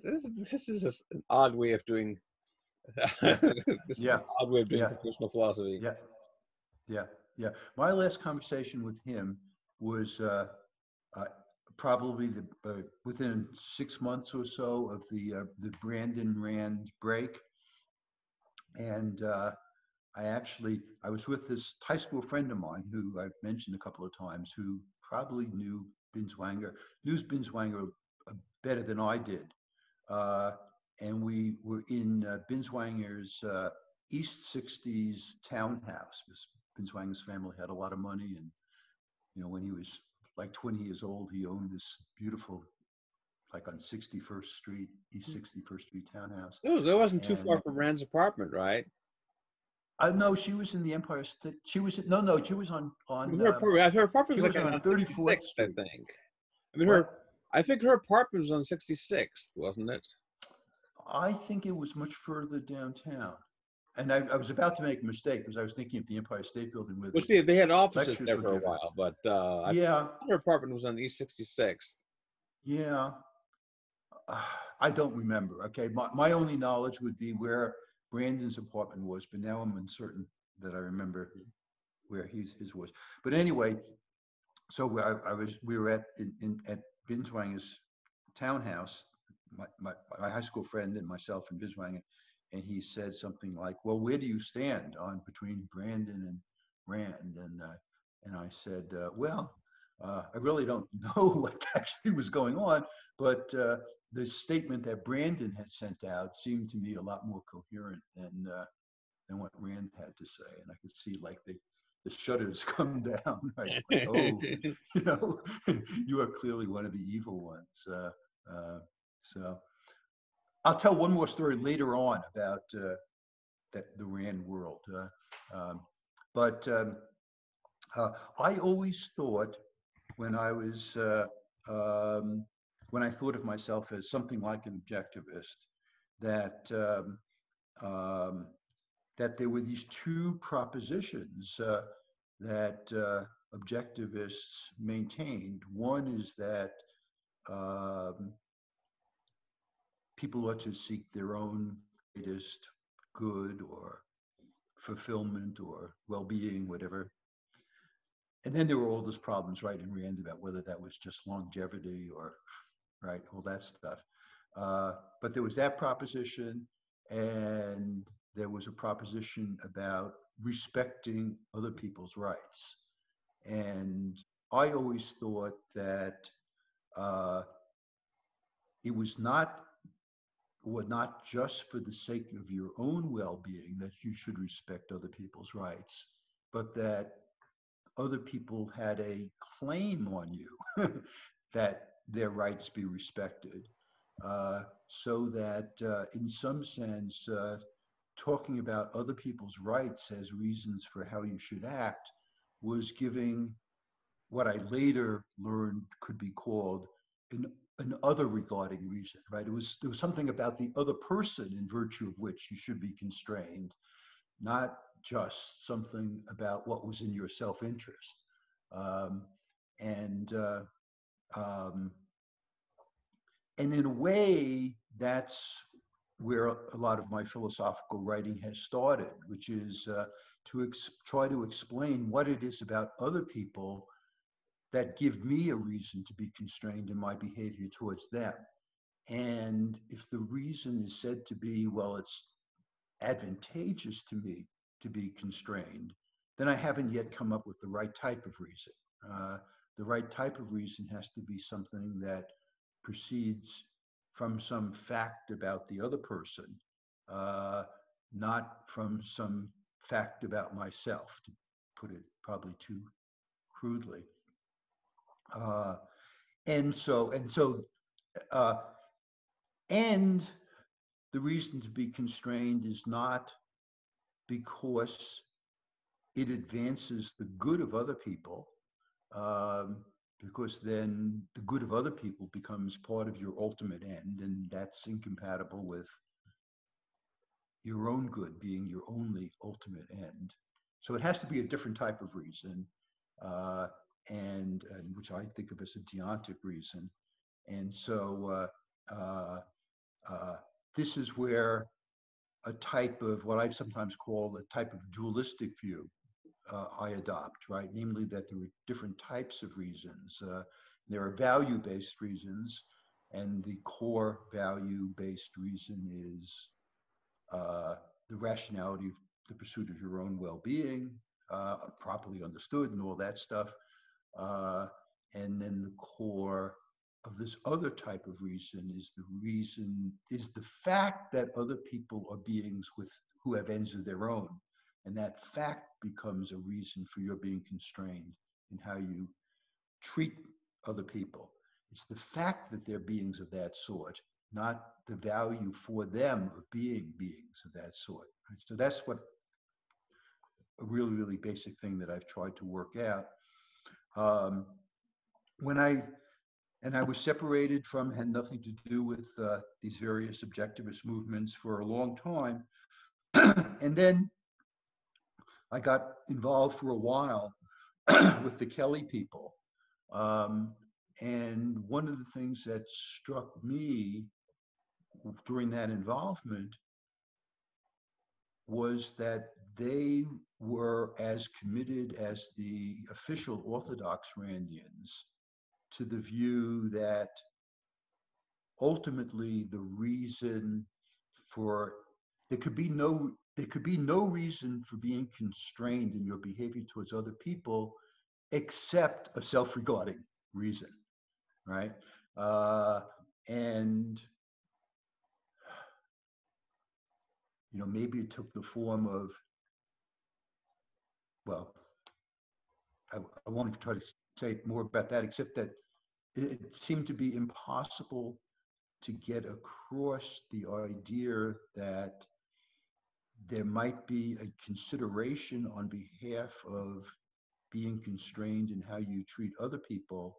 this, this is an odd way of doing, yeah. this yeah. is an odd way of doing yeah. traditional philosophy. Yeah. Yeah. Yeah. My last conversation with him was uh, uh, probably the, uh, within six months or so of the, uh, the Branden Rand break. And uh, I actually, I was with this high school friend of mine who I've mentioned a couple of times, who probably knew Binswanger, knew Binswanger better than I did. Uh, and we were in uh, Binswanger's uh, East sixties townhouse. Binswanger's family had a lot of money, and you know, when he was like twenty years old, he owned this beautiful, like on sixty-first Street, East sixty-first Street townhouse. No, that wasn't and, too far from Rand's apartment, right? Uh, no, she was in the Empire State. She was in, no, no, she was on on. Her, uh, her apartment was like on thirty-fourth Street, I think. I mean, what? her. I think her apartment was on sixty-sixth, wasn't it? I think it was much further downtown. And I, I was about to make a mistake because I was thinking of the Empire State Building. With Which they, they had offices there for a while, but uh, I yeah, her apartment was on East sixty-sixth. Yeah, uh, I don't remember. Okay, my my only knowledge would be where Branden's apartment was, but now I'm uncertain that I remember where his his was. But anyway, so I, I was we were at in, in at Binswanger's townhouse. My, my my high school friend and myself and Binswanger. And he said something like, well, where do you stand on between Branden and Rand? And, uh, and I said, uh, well, uh, I really don't know what actually was going on, but uh, the statement that Branden had sent out seemed to me a lot more coherent than, uh, than what Rand had to say. And I could see like the, the shutters come down, right? Like, oh, you know, you are clearly one of the evil ones. Uh, uh, so. I'll tell one more story later on about uh, that, the Rand world. Uh, um, but um, uh, I always thought when I was, uh, um, when I thought of myself as something like an objectivist, that, um, um, that there were these two propositions uh, that uh, objectivists maintained. One is that um, people ought to seek their own greatest good or fulfillment or well-being, whatever. And then there were all those problems, right, in Rand about whether that was just longevity or, right, all that stuff. Uh, but there was that proposition, and there was a proposition about respecting other people's rights. And I always thought that uh, it was not or not just for the sake of your own well-being that you should respect other people's rights, but that other people had a claim on you that their rights be respected. Uh, so that uh, in some sense, uh, talking about other people's rights as reasons for how you should act was giving what I later learned could be called an an other regarding reason, right? It was, there was something about the other person in virtue of which you should be constrained, not just something about what was in your self-interest. Um, and, uh, um, and in a way, that's where a lot of my philosophical writing has started, which is uh, to ex- try to explain what it is about other people that give me a reason to be constrained in my behavior towards them. And if the reason is said to be, well, it's advantageous to me to be constrained, then I haven't yet come up with the right type of reason. Uh, the right type of reason has to be something that proceeds from some fact about the other person, uh, not from some fact about myself, to put it probably too crudely. Uh, and so, and so, uh, and the reason to be constrained is not because it advances the good of other people, um, because then the good of other people becomes part of your ultimate end, and that's incompatible with your own good being your only ultimate end. So it has to be a different type of reason, uh, and, and which I think of as a deontic reason. And so uh, uh, uh, this is where a type of what I've sometimes called a type of dualistic view uh, I adopt, right? Namely that there are different types of reasons. Uh, there are value-based reasons, and the core value-based reason is uh, the rationality of the pursuit of your own well-being, uh, properly understood and all that stuff. Uh, and then the core of this other type of reason is the reason, is the fact that other people are beings with who have ends of their own. And that fact becomes a reason for your being constrained in how you treat other people. It's the fact that they're beings of that sort, not the value for them of being beings of that sort. Right? So that's what a really, really basic thing that I've tried to work out. Um, when I, and I was separated from, had nothing to do with uh, these various objectivist movements for a long time. And then I got involved for a while with the Kelly people. Um, and one of the things that struck me during that involvement was that they were as committed as the official Orthodox Randians to the view that ultimately the reason for, there could be no, there could be no reason for being constrained in your behavior towards other people except a self-regarding reason, right? Uh, and, you know, maybe it took the form of, well, I, I won't try to say more about that, except that it seemed to be impossible to get across the idea that there might be a consideration on behalf of being constrained in how you treat other people,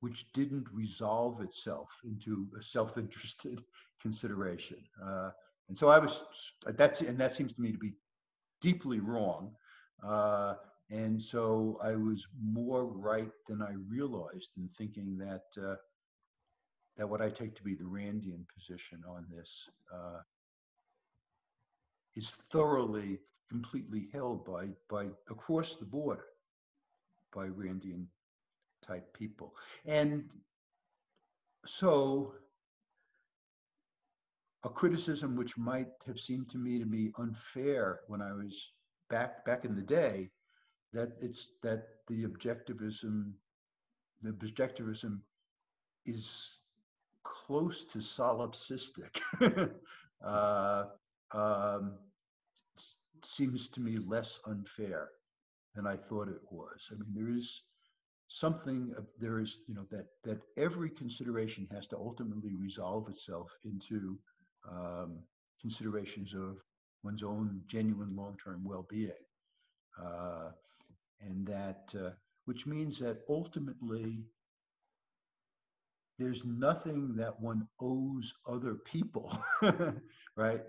which didn't resolve itself into a self-interested consideration. Uh, and so I was, that's, and that seems to me to be deeply wrong. Uh, and so I was more right than I realized in thinking that, uh, that what I take to be the Randian position on this uh, is thoroughly, completely held by, by across the board by Randian type people. And so a criticism which might have seemed to me to be unfair when I was back back in the day, that it's that the objectivism, the objectivism is close to solipsistic. uh, um, seems to me less unfair than I thought it was. I mean, there is something, uh, there is, you know, that that every consideration has to ultimately resolve itself into um, considerations of one's own genuine long-term well-being. Uh, and that, uh, which means that ultimately there's nothing that one owes other people, right?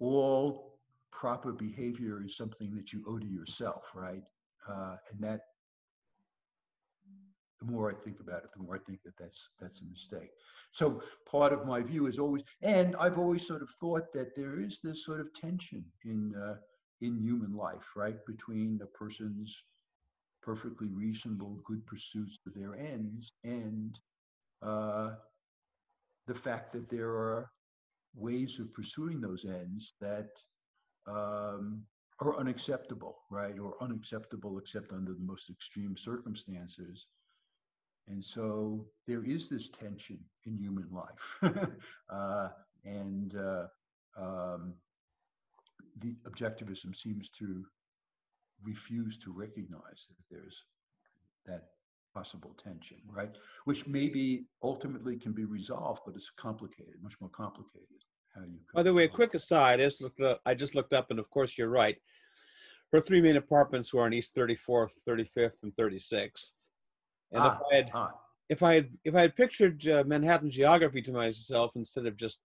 All proper behavior is something that you owe to yourself, right? Uh, and that, the more I think about it, the more I think that that's, that's a mistake. So part of my view is always, and I've always sort of thought that there is this sort of tension in, uh, in human life, right? Between a person's perfectly reasonable, good pursuits of their ends and uh, the fact that there are ways of pursuing those ends that um, are unacceptable, right? Or unacceptable except under the most extreme circumstances. And so there is this tension in human life. uh, and uh, um, the objectivism seems to refuse to recognize that there's that possible tension, right? Which maybe ultimately can be resolved, but it's complicated, much more complicated. How you By the way, a quick aside, I just looked up, I just looked up and of course you're right. her three main apartments were on East thirty-fourth, thirty-fifth, and thirty-sixth. And ah, if I had, ah. if I had, if I had pictured uh, Manhattan geography to myself instead of just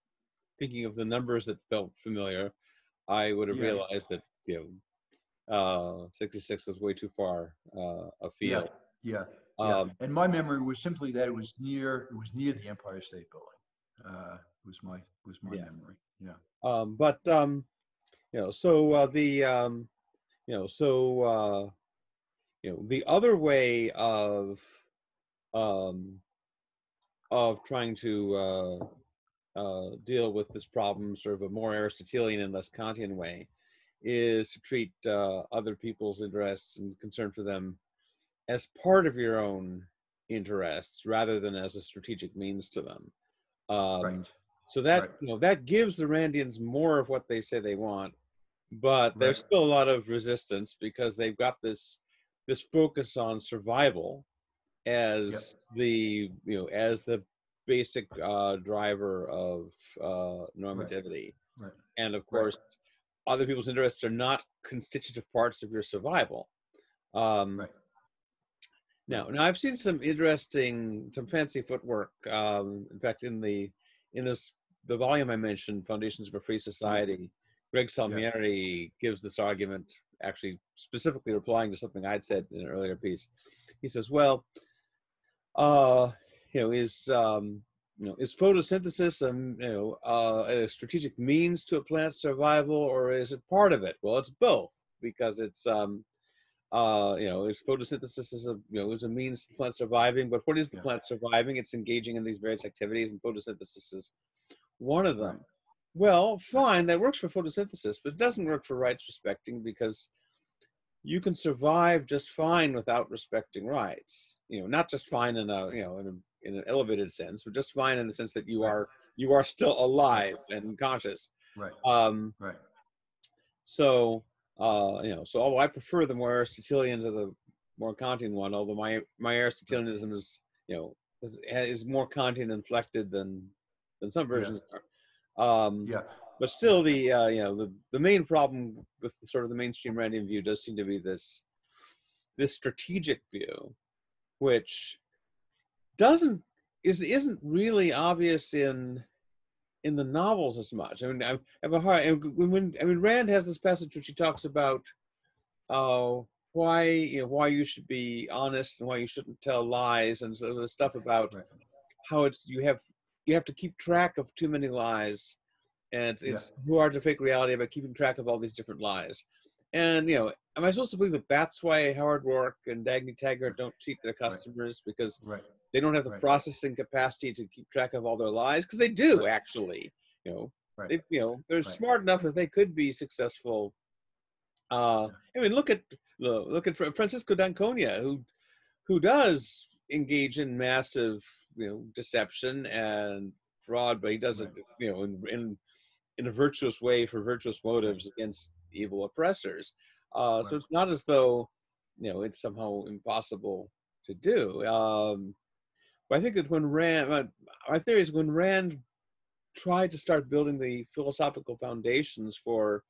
thinking of the numbers that felt familiar, I would have yeah. realized that you know, uh, sixty-six was way too far uh, afield. Yeah, yeah, um, yeah. And my memory was simply that it was near. It was near the Empire State Building. Uh, was my was my yeah. memory. Yeah. Um, but um, you know, so uh, the um, you know, so uh, you know, the other way of um, of trying to uh, uh, deal with this problem, sort of a more Aristotelian and less Kantian way, is to treat uh, other people's interests and concern for them as part of your own interests, rather than as a strategic means to them. Um, right. So that right. you know that gives the Randians more of what they say they want, but right. there's still a lot of resistance because they've got this this focus on survival as yep. the you know as the basic uh, driver of uh, normativity, right. Right. and of course right. other people's interests are not constitutive parts of your survival. Um, right. Now, now I've seen some interesting, some fancy footwork. Um, in fact, in the in this. The volume I mentioned, Foundations of a Free Society, Greg Salmieri yeah. gives this argument, actually specifically replying to something I'd said in an earlier piece. He says, well, uh, you know, is, um, you know, is photosynthesis a, you know, uh, a strategic means to a plant's survival, or is it part of it? Well, it's both, because it's, um, uh, you know, is photosynthesis is a, you know, is a means to the plant surviving, but what is the yeah. plant surviving? It's engaging in these various activities, and photosynthesis is one of them. Well, fine, that works for photosynthesis, but it doesn't work for rights respecting, because you can survive just fine without respecting rights. You know, not just fine in a you know in, a, in an elevated sense, but just fine in the sense that you right. are you are still alive and conscious. Right. Um, right. So uh, you know, so although I prefer the more Aristotelian to the more Kantian one, although my my Aristotelianism is you know is, is more Kantian inflected than. than some versions yeah. are. Um, yeah. But still, the uh, you know the, the main problem with the, sort of the mainstream Randian view does seem to be this this strategic view, which doesn't is isn't really obvious in in the novels as much. I mean, I have a hard when, when I mean Rand has this passage where she talks about uh, why you know, why you should be honest and why you shouldn't tell lies, and sort of the stuff about right. how it's you have. You have to keep track of too many lies, and it's yeah. hard to fake reality about keeping track of all these different lies. And you know, am I supposed to believe that that's why Howard Roark and Dagny Taggart don't cheat their customers right. because right. they don't have the right. processing capacity to keep track of all their lies? Because they do right. actually. You know, right. they, you know, they're right. smart enough that they could be successful. Uh, yeah. I mean, look at look at Francisco d'Anconia, who who does engage in massive. You know, deception and fraud, but he does it, you know, in, in in a virtuous way for virtuous motives against evil oppressors. Uh, right. So it's not as though, you know, it's somehow impossible to do. Um, but I think that when Rand, my, my theory is when Rand tried to start building the philosophical foundations for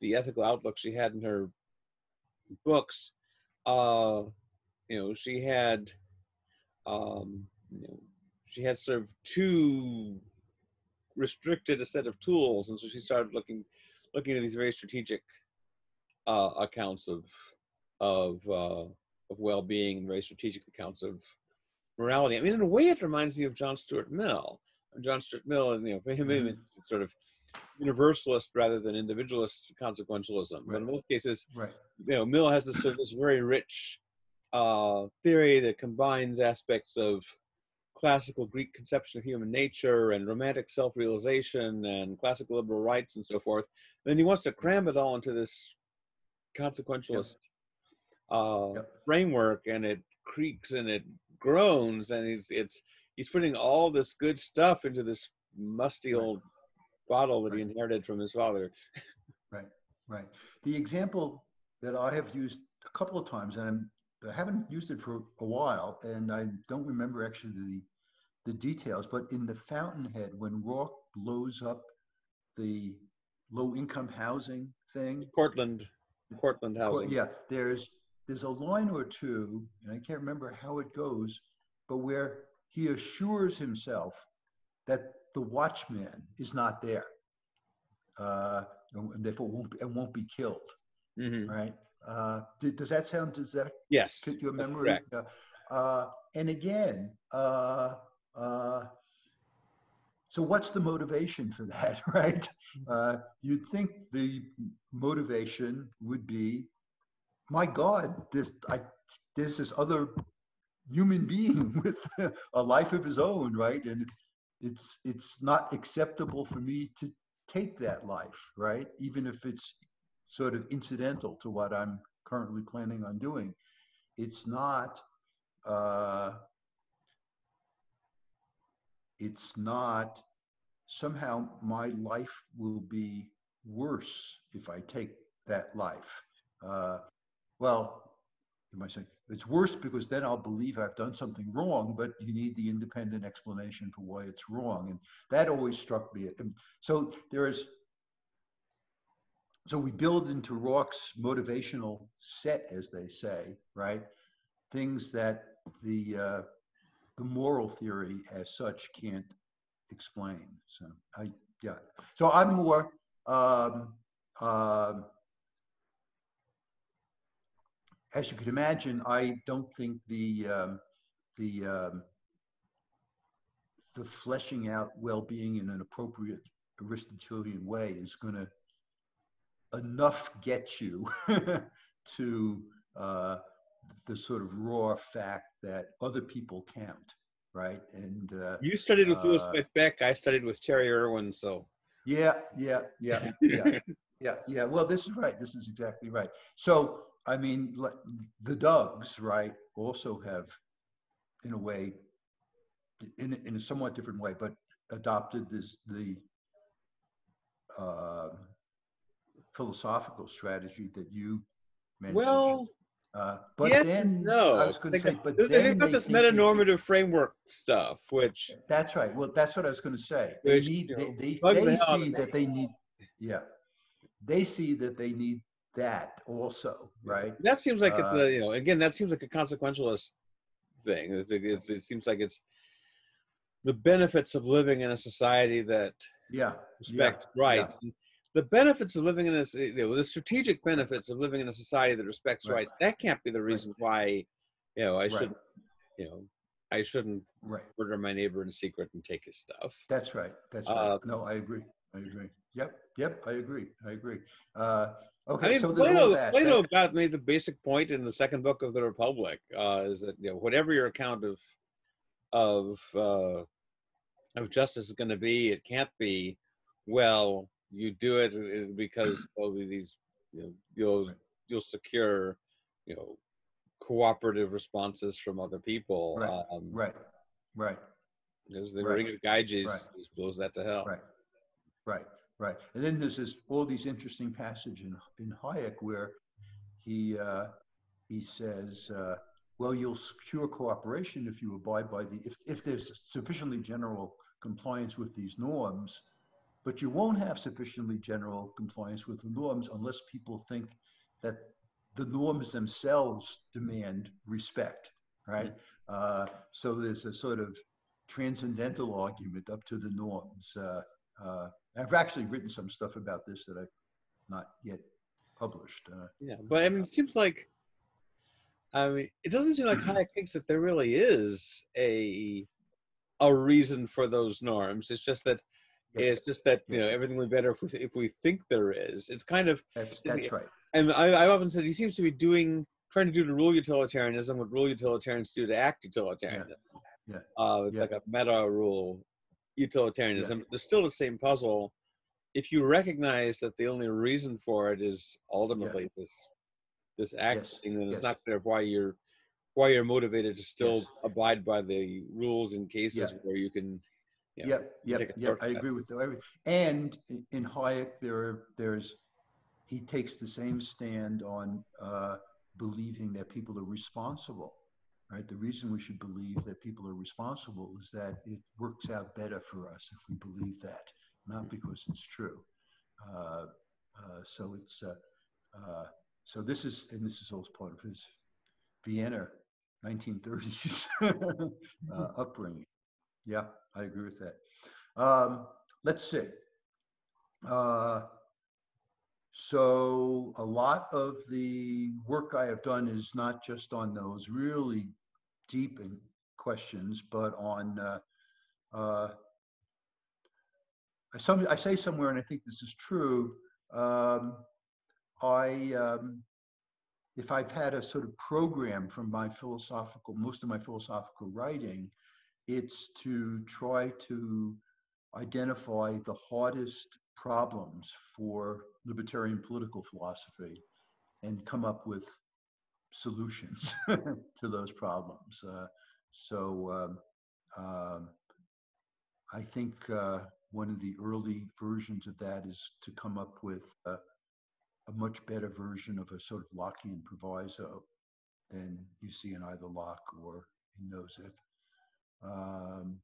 the ethical outlook she had in her books, uh, you know, she had. Um, You know, she had sort of too restricted a set of tools, and so she started looking, looking at these very strategic uh, accounts of of uh, of well-being and very strategic accounts of morality. I mean, in a way, it reminds me of John Stuart Mill. John Stuart Mill, and you know, for him, mm-hmm. it's, it's sort of universalist rather than individualist consequentialism. Right. But in most cases, right. you know, Mill has this sort of this very rich uh, theory that combines aspects of classical Greek conception of human nature and romantic self-realization and classical liberal rights and so forth. And then he wants to cram it all into this consequentialist yep. Uh, yep. framework, and it creaks and it groans, and he's it's he's putting all this good stuff into this musty old right. bottle that right. he inherited from his father. Right, right. The example that I have used a couple of times, and I'm I haven't used it for a while, and I don't remember actually the, the details, but in The Fountainhead, when Roark blows up the low-income housing thing. Portland. Portland housing. Yeah, there's there's a line or two, and I can't remember how it goes, but where he assures himself that the watchman is not there, uh, and therefore won't be, and won't be killed. Mm-hmm. Right? Uh, does that sound? Does that? Yes. Fit your memory? Uh, and again, uh, uh, so what's the motivation for that, right? Uh, you'd think the motivation would be, my God, this I, there's this other human being with a life of his own, right? And it's it's not acceptable for me to take that life, right? Even if it's sort of incidental to what I'm currently planning on doing, it's not. Uh, it's not somehow my life will be worse if I take that life. Uh, well, you might say it's worse because then I'll believe I've done something wrong, but you need the independent explanation for why it's wrong. And that always struck me. And so there is, so we build into Rourke's motivational set, as they say, right? Things that the, uh, the moral theory as such can't explain. So I, yeah. So I'm more, um, uh, as you can imagine, I don't think the, um, the, um, the fleshing out well-being in an appropriate Aristotelian way is gonna enough get you to, uh, the sort of raw fact that other people count, right? And uh, you studied with uh, Lewis Beck. I studied with Terry Irwin. So yeah, yeah, yeah, yeah, yeah, yeah. Well, this is right. This is exactly right. So I mean, the Duggs, right, also have, in a way, in in a somewhat different way, but adopted this the uh, philosophical strategy that you mentioned. Well. Uh, but yes, then, no. I was going to say, but there's, then there's they this metanormative framework stuff, which that's right. Well, that's what I was going to say. They which, need, you know, they, they, they see that they need, yeah, they see that they need that also, right? That seems like uh, it's a, you know, again, that seems like a consequentialist thing. It, it, it seems like it's the benefits of living in a society that yeah, respects yeah, rights. Yeah. The benefits of living in a, you know, the strategic benefits of living in a society that respects right. rights, that can't be the reason right. why, you know, I right. shouldn't, you know, I shouldn't right. murder my neighbor in secret and take his stuff. That's right. That's uh, right. No, I agree. I agree. Yep. Yep. I agree. I agree. Uh, okay. I mean, so Plato, that, Plato that, got made the basic point in the second book of the Republic uh, is that, you know, whatever your account of, of, uh, of justice is going to be, it can't be, well, you do it because of these, you know, you'll right. you'll secure, you know, cooperative responses from other people. Right, um, right, right. Because the right. ring of Gyges right. just blows that to hell. Right, right, right. And then there's this, all these interesting passages in in Hayek where he uh, he says, uh, well, you'll secure cooperation if you abide by the if if there's sufficiently general compliance with these norms. But you won't have sufficiently general compliance with the norms unless people think that the norms themselves demand respect, right? Uh, so there's a sort of transcendental argument up to the norms. Uh, uh, I've actually written some stuff about this that I've not yet published. Uh, yeah, but I mean, it seems like, I mean, it doesn't seem like Hayek thinks that there really is a, a reason for those norms. It's just that It's just that, you yes. know, everything would be better if we, if we think there is. It's kind of... That's, that's right. And I, I've often said he seems to be doing, trying to do to rule utilitarianism what rule utilitarians do to act utilitarianism. Yeah. Yeah. Uh, it's yeah. like a meta-rule utilitarianism. Yeah. There's still the same puzzle. If you recognize that the only reason for it is ultimately yeah. this this acting, yes. then it's yes. not clear why you're, why you're motivated to still yes. abide by the rules in cases yeah. where you can... Yeah, yeah, yeah. Yep, yep, I agree with that. And in Hayek, there, are, there's, he takes the same stand on uh, believing that people are responsible, right? The reason we should believe that people are responsible is that it works out better for us if we believe that, not because it's true. Uh, uh, so it's, uh, uh, So this is, and this is also part of his Vienna nineteen thirties uh, upbringing. Yeah, I agree with that. Um, let's see. Uh, so a lot of the work I have done is not just on those really deep questions, but on, uh, uh, I, some, I say somewhere, and I think this is true, um, I, um, if I've had a sort of program from my philosophical, most of my philosophical writing, it's to try to identify the hardest problems for libertarian political philosophy and come up with solutions to those problems. Uh, so um, um, I think uh, one of the early versions of that is to come up with uh, a much better version of a sort of Lockean proviso than you see in either Locke or in Nozick. Um,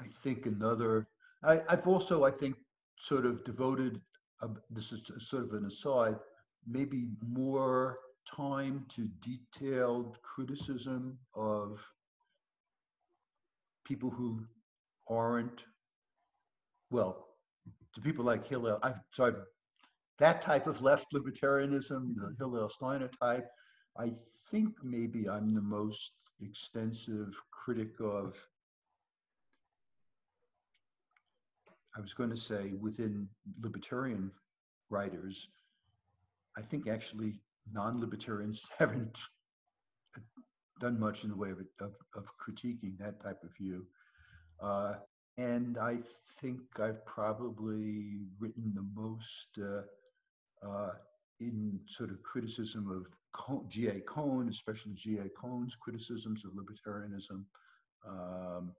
I think another, I, I've also, I think, sort of devoted, uh, this is sort of an aside, maybe more time to detailed criticism of people who aren't, well, to people like Hillel, I, so I've, that type of left libertarianism, the Hillel Steiner type, I think maybe I'm the most extensive critic of, I was going to say within libertarian writers, I think actually non-libertarians haven't done much in the way of, of, of critiquing that type of view. Uh, and I think I've probably written the most uh, Uh, in sort of criticism of G A Cohn, especially G A Cohn's criticisms of libertarianism. Um,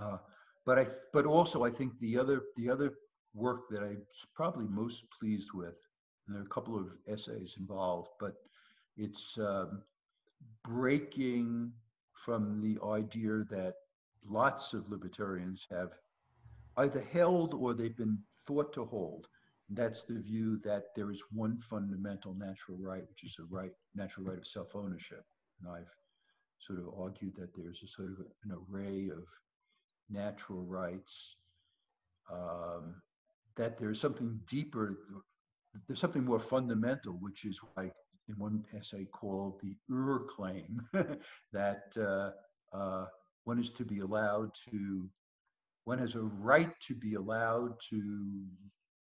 uh, but I, but also I think the other, the other work that I'm probably most pleased with, and there are a couple of essays involved, but it's um, breaking from the idea that lots of libertarians have either held or they've been thought to hold. That's the view that there is one fundamental natural right, which is the right, natural right of self-ownership. And I've sort of argued that there's a sort of an array of natural rights, um, that there's something deeper, there's something more fundamental, which is what I, in one essay, called the Ur claim, that uh, uh, one is to be allowed to, one has a right to be allowed to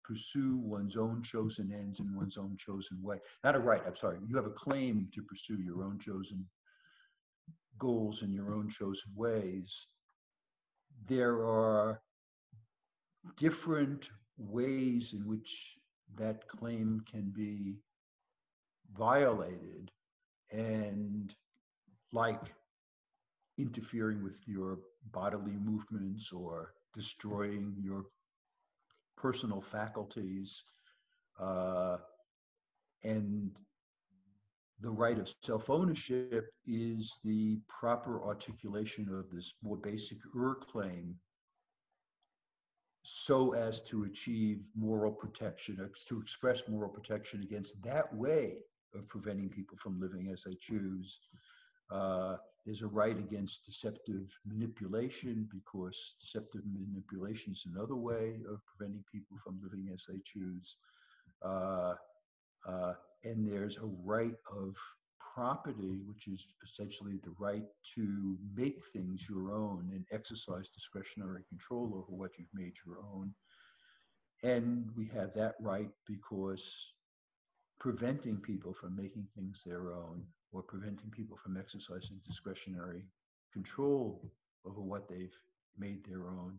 pursue one's own chosen ends in one's own chosen way. Not a right, I'm sorry. You have a claim to pursue your own chosen goals in your own chosen ways. There are different ways in which that claim can be violated, and like interfering with your bodily movements or destroying your personal faculties, uh, and the right of self-ownership is the proper articulation of this more basic Ur claim so as to achieve moral protection, to express moral protection against that way of preventing people from living as they choose. Uh, there's a right against deceptive manipulation, because deceptive manipulation is another way of preventing people from living as they choose. Uh, uh, and there's a right of property, which is essentially the right to make things your own and exercise discretionary control over what you've made your own. And we have that right because preventing people from making things their own, or preventing people from exercising discretionary control over what they've made their own,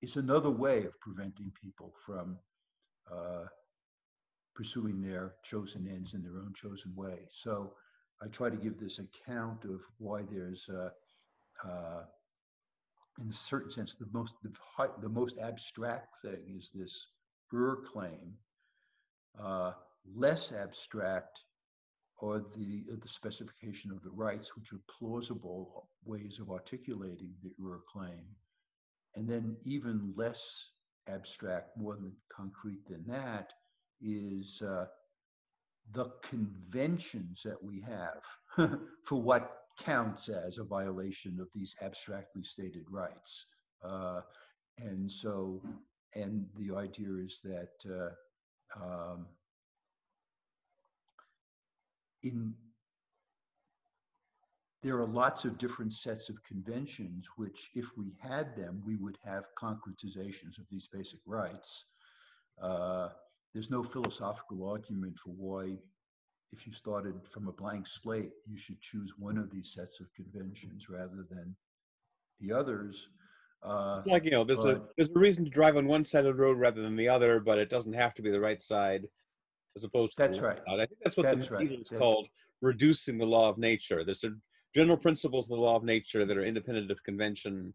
is another way of preventing people from uh, pursuing their chosen ends in their own chosen way. So I try to give this account of why there's, uh, uh, in a certain sense, the most, the, the most abstract thing is this Ur claim. Uh, less abstract or the, the specification of the rights, which are plausible ways of articulating the Ur claim. And then even less abstract, more than concrete than that, is uh, the conventions that we have for what counts as a violation of these abstractly stated rights. Uh, and so, and the idea is that uh, um, in there are lots of different sets of conventions, which if we had them, we would have concretizations of these basic rights. Uh, there's no philosophical argument for why, if you started from a blank slate, you should choose one of these sets of conventions rather than the others. Uh, like, you know, there's, but, a, there's a reason to drive on one side of the road rather than the other, but it doesn't have to be the right side as opposed to that's the right side. I think that's what that's the right. Is that's called reducing the law of nature. There's a general principles of the law of nature that are independent of convention,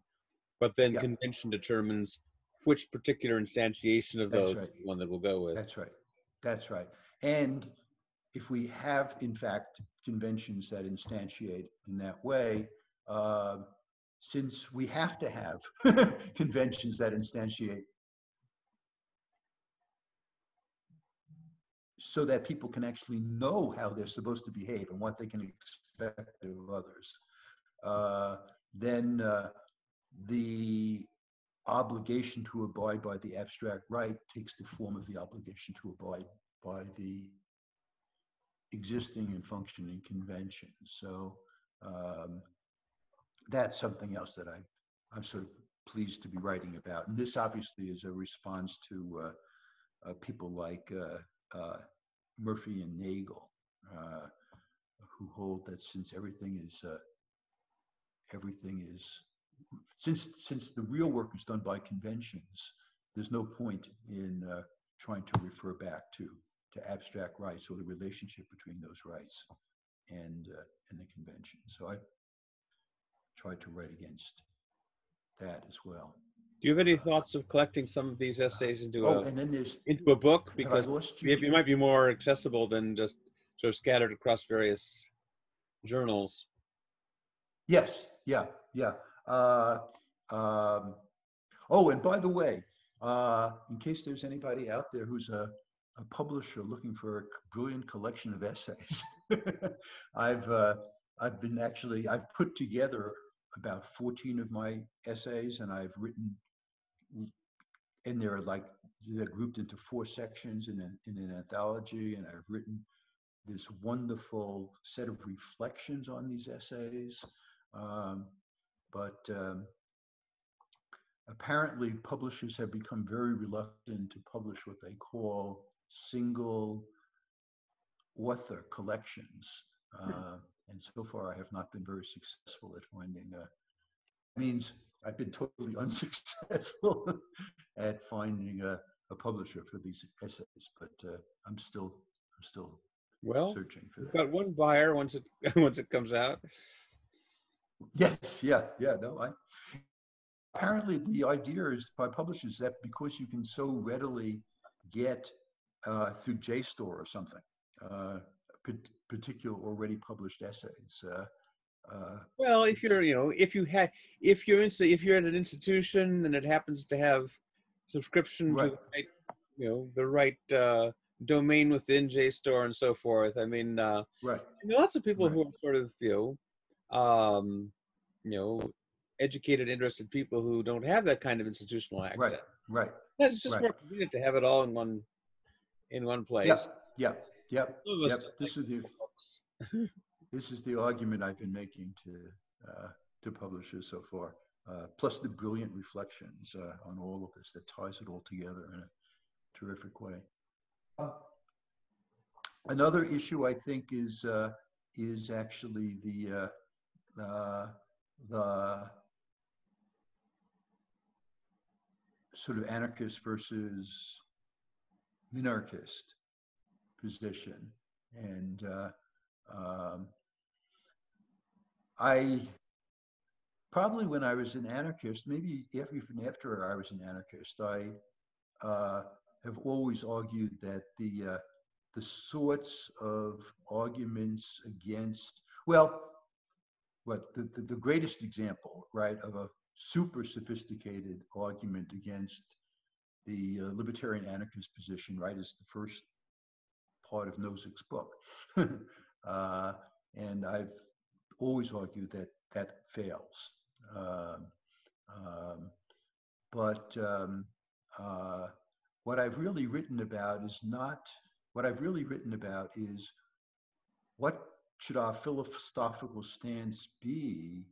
but then yeah. convention determines which particular instantiation of that's those right. one that we'll go with. That's right. That's right. And if we have, in fact, conventions that instantiate in that way, uh, since we have to have conventions that instantiate so that people can actually know how they're supposed to behave and what they can expect of others, uh, then uh, the obligation to abide by the abstract right takes the form of the obligation to abide by the existing and functioning convention. So um, that's something else that I, I'm sort of pleased to be writing about. And this obviously is a response to uh, uh, people like uh, uh, Murphy and Nagel, uh, who hold that since everything is, uh, everything is, since, since the real work is done by conventions, there's no point in uh, trying to refer back to to abstract rights or the relationship between those rights and uh, and the convention. So I tried to write against that as well. Do you have any uh, thoughts of collecting some of these essays into oh, a and then there's, into a book, because it might be more accessible than just sort of scattered across various journals? Yes. Yeah. Yeah. Uh, um, oh, and by the way, uh, in case there's anybody out there who's a a publisher looking for a brilliant collection of essays. I've uh, I've been actually I've put together about fourteen of my essays, and I've written, and they're like they're grouped into four sections in an, in an anthology. And I've written this wonderful set of reflections on these essays. Um, but um, apparently, publishers have become very reluctant to publish what they call single author collections, uh, and so far I have not been very successful at finding a, that means I've been totally unsuccessful at finding a, a publisher for these essays, but uh, I'm still I'm still well, searching for that. We've got one buyer once it once it comes out. Yes, yeah, yeah, no, I apparently the idea is by publishers that because you can so readily get Uh, through JSTOR or something, uh, particular already published essays. Uh, uh, well, if you're, you know, if you had, if you're in, if you're at an institution and it happens to have subscription right. to the right, you know, the right uh, domain within JSTOR and so forth. I mean, uh, right. I mean, lots of people right. who are sort of, you know, um, you know, educated, interested people who don't have that kind of institutional access. Right. Right. That's just right. more convenient to have it all in one. in one place. Yep, yep, yep, yep. This is the this is the argument I've been making to uh, to publishers so far. Uh, plus the brilliant reflections uh, on all of this that ties it all together in a terrific way. Uh, another issue I think is uh, is actually the uh, uh, the sort of anarchist versus minarchist position, and uh, um, I probably when I was an anarchist, maybe even after I was an anarchist, I uh, have always argued that the uh, the sorts of arguments against well, what the, the the greatest example, right, of a super sophisticated argument against the uh, libertarian anarchist position, right, is the first part of Nozick's book. uh, and I've always argued that that fails. Uh, um, but um, uh, what I've really written about is not, what I've really written about is what should our philosophical stance be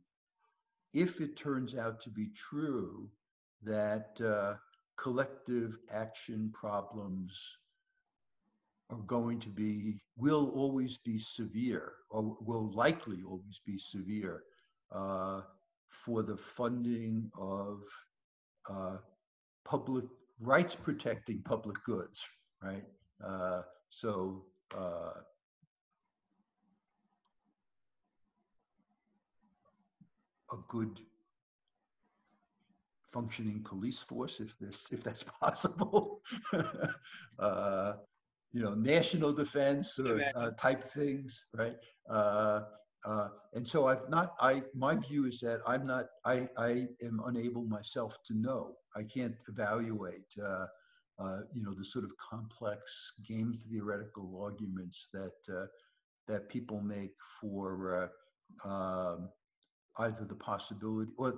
if it turns out to be true that uh, collective action problems are going to be, will always be severe, or will likely always be severe uh, for the funding of uh, public rights protecting public goods, right? Uh, so, uh, a good functioning police force, if this, if that's possible, uh, you know, national defense or, uh, type things, right? Uh, uh, and so I've not. I my view is that I'm not. I I am unable myself to know. I can't evaluate. Uh, uh, you know, the sort of complex game theoretical arguments that uh, that people make for uh, um, either the possibility or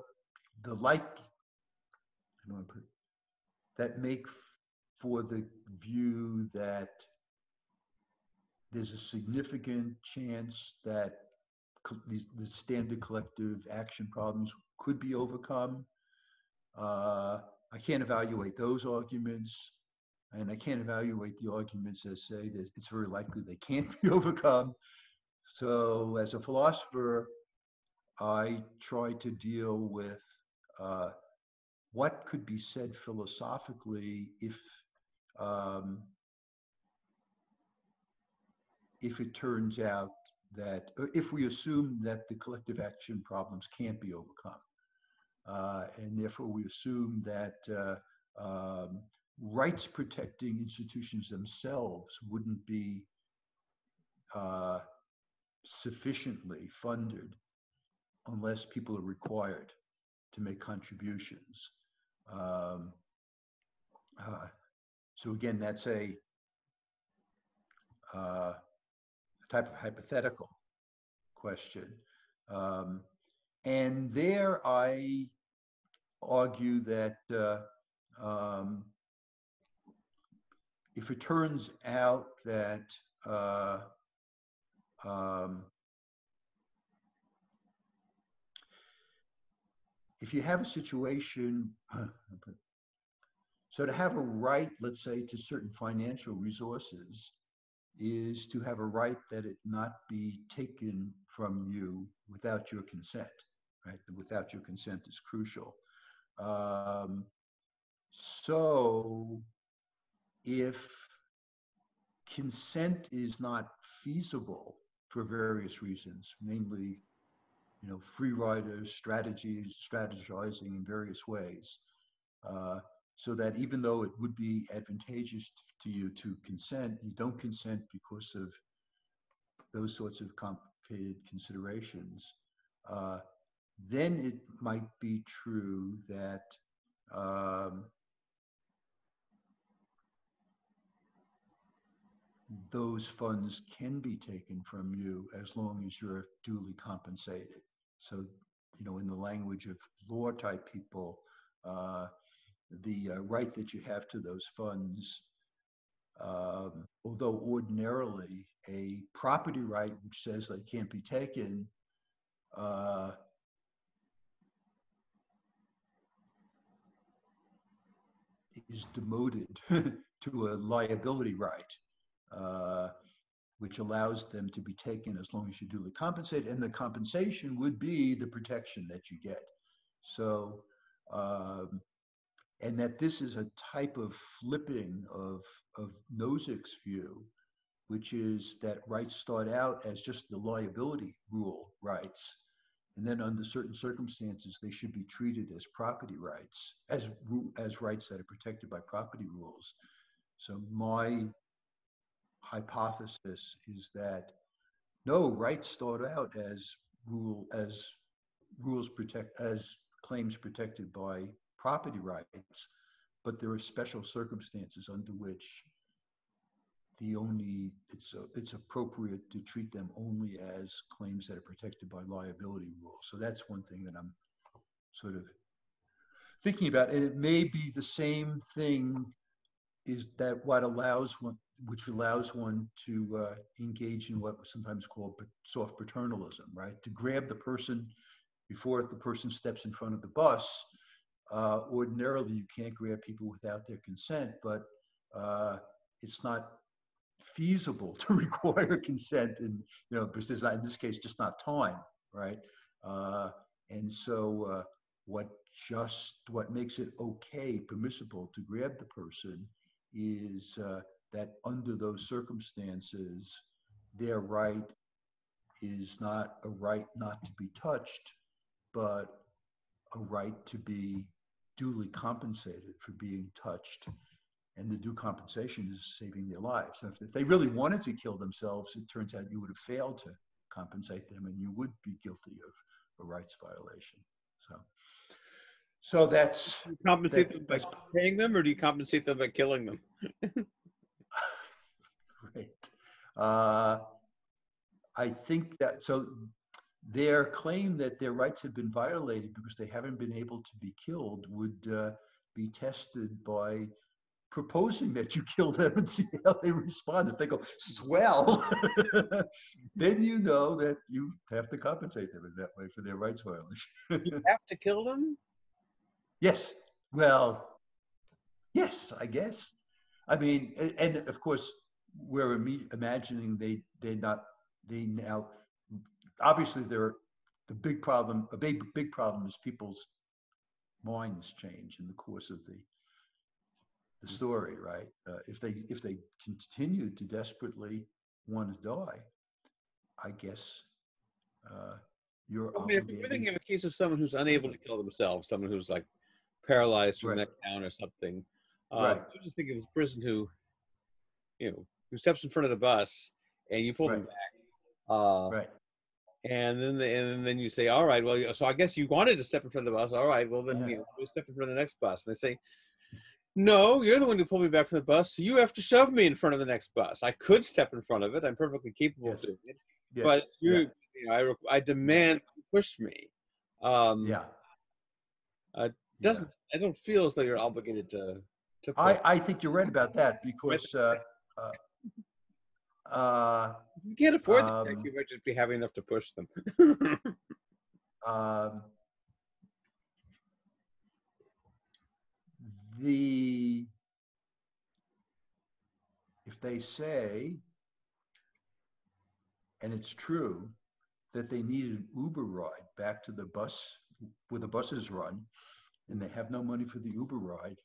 the like. I don't want to put it, that make for the view that there's a significant chance that these, the standard collective action problems could be overcome. Uh, I can't evaluate those arguments, and I can't evaluate the arguments that say that it's very likely they can't be overcome. So as a philosopher, I try to deal with uh, what could be said philosophically if um, if it turns out that, or if we assume that the collective action problems can't be overcome, uh, and therefore we assume that uh, um, rights protecting institutions themselves wouldn't be uh, sufficiently funded unless people are required to make contributions. Um, uh, so again, that's a uh, type of hypothetical question. Um, and there I argue that uh, um, if it turns out that uh, um, if you have a situation, so to have a right, let's say, to certain financial resources is to have a right that it not be taken from you without your consent, right? Without your consent is crucial. Um, so if consent is not feasible for various reasons, mainly you know, free riders, strategies, strategizing in various ways, uh, so that even though it would be advantageous to you to consent, you don't consent because of those sorts of complicated considerations, uh, then it might be true that um, those funds can be taken from you as long as you're duly compensated. So, you know, in the language of law type people, uh, the uh, right that you have to those funds, um, although ordinarily a property right which says they can't be taken, uh, is demoted to a liability right, uh, which allows them to be taken as long as you duly compensate, and the compensation would be the protection that you get. So, um, and that this is a type of flipping of, of Nozick's view, which is that rights start out as just the liability rule rights, and then under certain circumstances, they should be treated as property rights, as, as rights that are protected by property rules. So my hypothesis is that no, rights start out as rule as rules protect as claims protected by property rights, but there are special circumstances under which the only, it's, a, it's appropriate to treat them only as claims that are protected by liability rules. So that's one thing that I'm sort of thinking about. And it may be the same thing is that what allows one, which allows one to uh, engage in what was sometimes called soft paternalism, right? To grab the person before the person steps in front of the bus. Uh, ordinarily, you can't grab people without their consent, but uh, it's not feasible to require consent, and you know, because there's not, in this case, just not time, right? Uh, and so, uh, what just what makes it okay, permissible to grab the person is uh, that under those circumstances, their right is not a right not to be touched, but a right to be duly compensated for being touched. And the due compensation is saving their lives. So if they really wanted to kill themselves, it turns out you would have failed to compensate them and you would be guilty of a rights violation. So, so that's- do you compensate that, them by paying them, or do you compensate them by killing them? Great. Uh, I think that, so their claim that their rights have been violated because they haven't been able to be killed would uh, be tested by proposing that you kill them and see how they respond. If they go, swell, then you know that you have to compensate them in that way for their rights violation. You have to kill them? Yes. Well, yes, I guess. I mean, and, and of course, we're imagining they, they not, they now, obviously they're, the big problem, a big, big problem is people's minds change in the course of the the story, right? Uh, if they if they continue to desperately want to die, I guess uh, you're. I mean, if you're thinking of a case of someone who's unable to kill themselves, someone who's like paralyzed from right. neck down or something. Uh, right. I was just thinking of this person who, you know, who steps in front of the bus and you pull right. them back. Uh, right. And then the, and then you say, all right, well, so I guess you wanted to step in front of the bus. All right, well then yeah. you know, we step in front of the next bus, and they say, no, you're the one who pulled me back from the bus, so you have to shove me in front of the next bus. I could step in front of it. I'm perfectly capable yes. of doing it. Yes. But you, yeah. you know, I, I demand you push me. Um, yeah. Uh, doesn't, yeah. I don't feel as though you're obligated to. to I, I think you're right about that, because uh, uh, uh, you can't afford um, that. You might just be having enough to push them. um, The, if they say, and it's true, that they need an Uber ride back to the bus where the buses run, and they have no money for the Uber ride,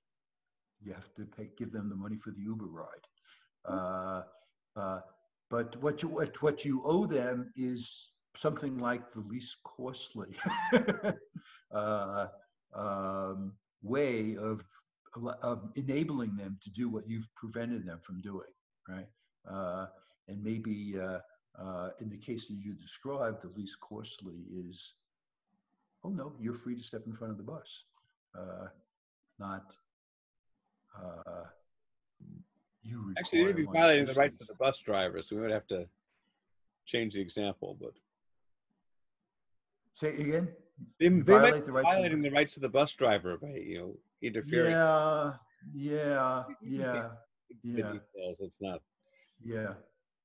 you have to pay, give them the money for the Uber ride. Uh, uh, but what you, what, what you owe them is something like the least costly uh, um, way of of enabling them to do what you've prevented them from doing, right? Uh, and maybe uh, uh, in the case that you described, the least costly is, oh no, you're free to step in front of the bus. Uh, not, uh, you actually, you'd be violating the rights of the bus driver, so we would have to change the example, but. Say it again? They, they violate might be the rights violating of the, the rights of the bus driver by, you know, interfering. Yeah, yeah, yeah, yeah. It's not. Yeah,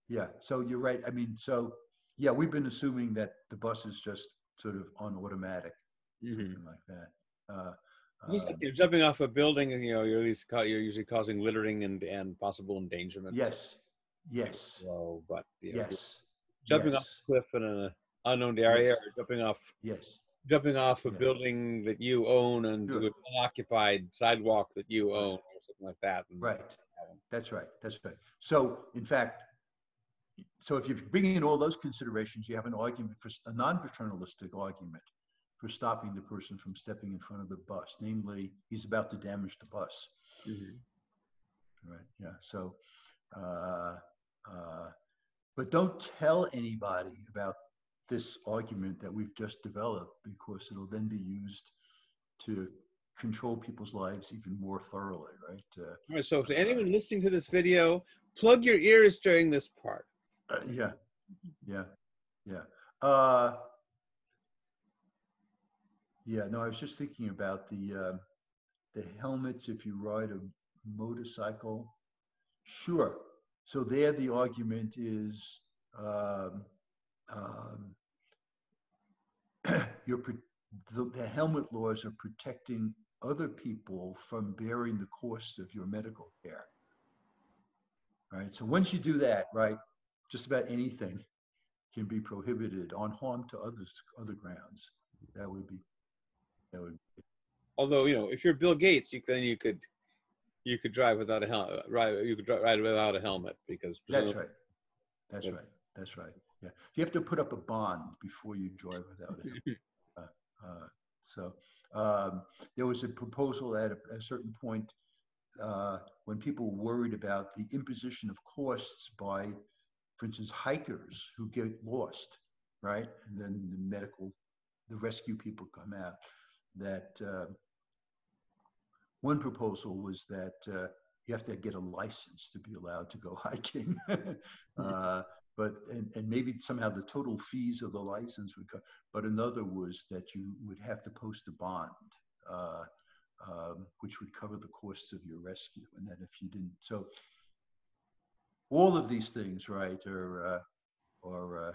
yeah. So you're right. I mean, so yeah, we've been assuming that the bus is just sort of on automatic, mm-hmm. something like that. Uh, Just like you're jumping off a building, you know, you're at least ca you're usually causing littering and and possible endangerment. Yes, yes. So, but you know, yes, jumping yes. off a cliff in an unknown area, yes. or jumping off. Yes. Jumping off a yeah. building that you own and sure. to an unoccupied sidewalk that you own or something like that. And right. That's right. That's right. So, in fact, so if you're bringing in all those considerations, you have an argument for a non-paternalistic argument for stopping the person from stepping in front of the bus. Namely, he's about to damage the bus. Mm-hmm. Right. Yeah. So, uh, uh, but don't tell anybody about this argument that we've just developed, because it'll then be used to control people's lives even more thoroughly, right? Uh, All right, so to anyone listening to this video, plug your ears during this part. Uh, yeah, yeah, yeah. Uh, yeah, no, I was just thinking about the, uh, the helmets if you ride a motorcycle. Sure. So there the argument is um, um, you're pro the, the helmet laws are protecting other people from bearing the cost of your medical care. Right? So once you do that, right, just about anything can be prohibited on harm to others, other grounds. That would be, that would be. Although, you know, if you're Bill Gates, you, then you could, you could drive without a helmet, ride, you could ride without a helmet because. That's right. That's yeah. right. That's right. Yeah. You have to put up a bond before you drive without a helmet. uh, uh, so um, there was a proposal at a, a certain point uh, when people were worried about the imposition of costs by, for instance, hikers who get lost, right? And then the medical, the rescue people come out. That uh, one proposal was that uh, you have to get a license to be allowed to go hiking. uh, but and, and maybe somehow the total fees of the license would come. But another was that you would have to post a bond, uh, um, which would cover the costs of your rescue. And that if you didn't, so all of these things, right, are uh, are uh,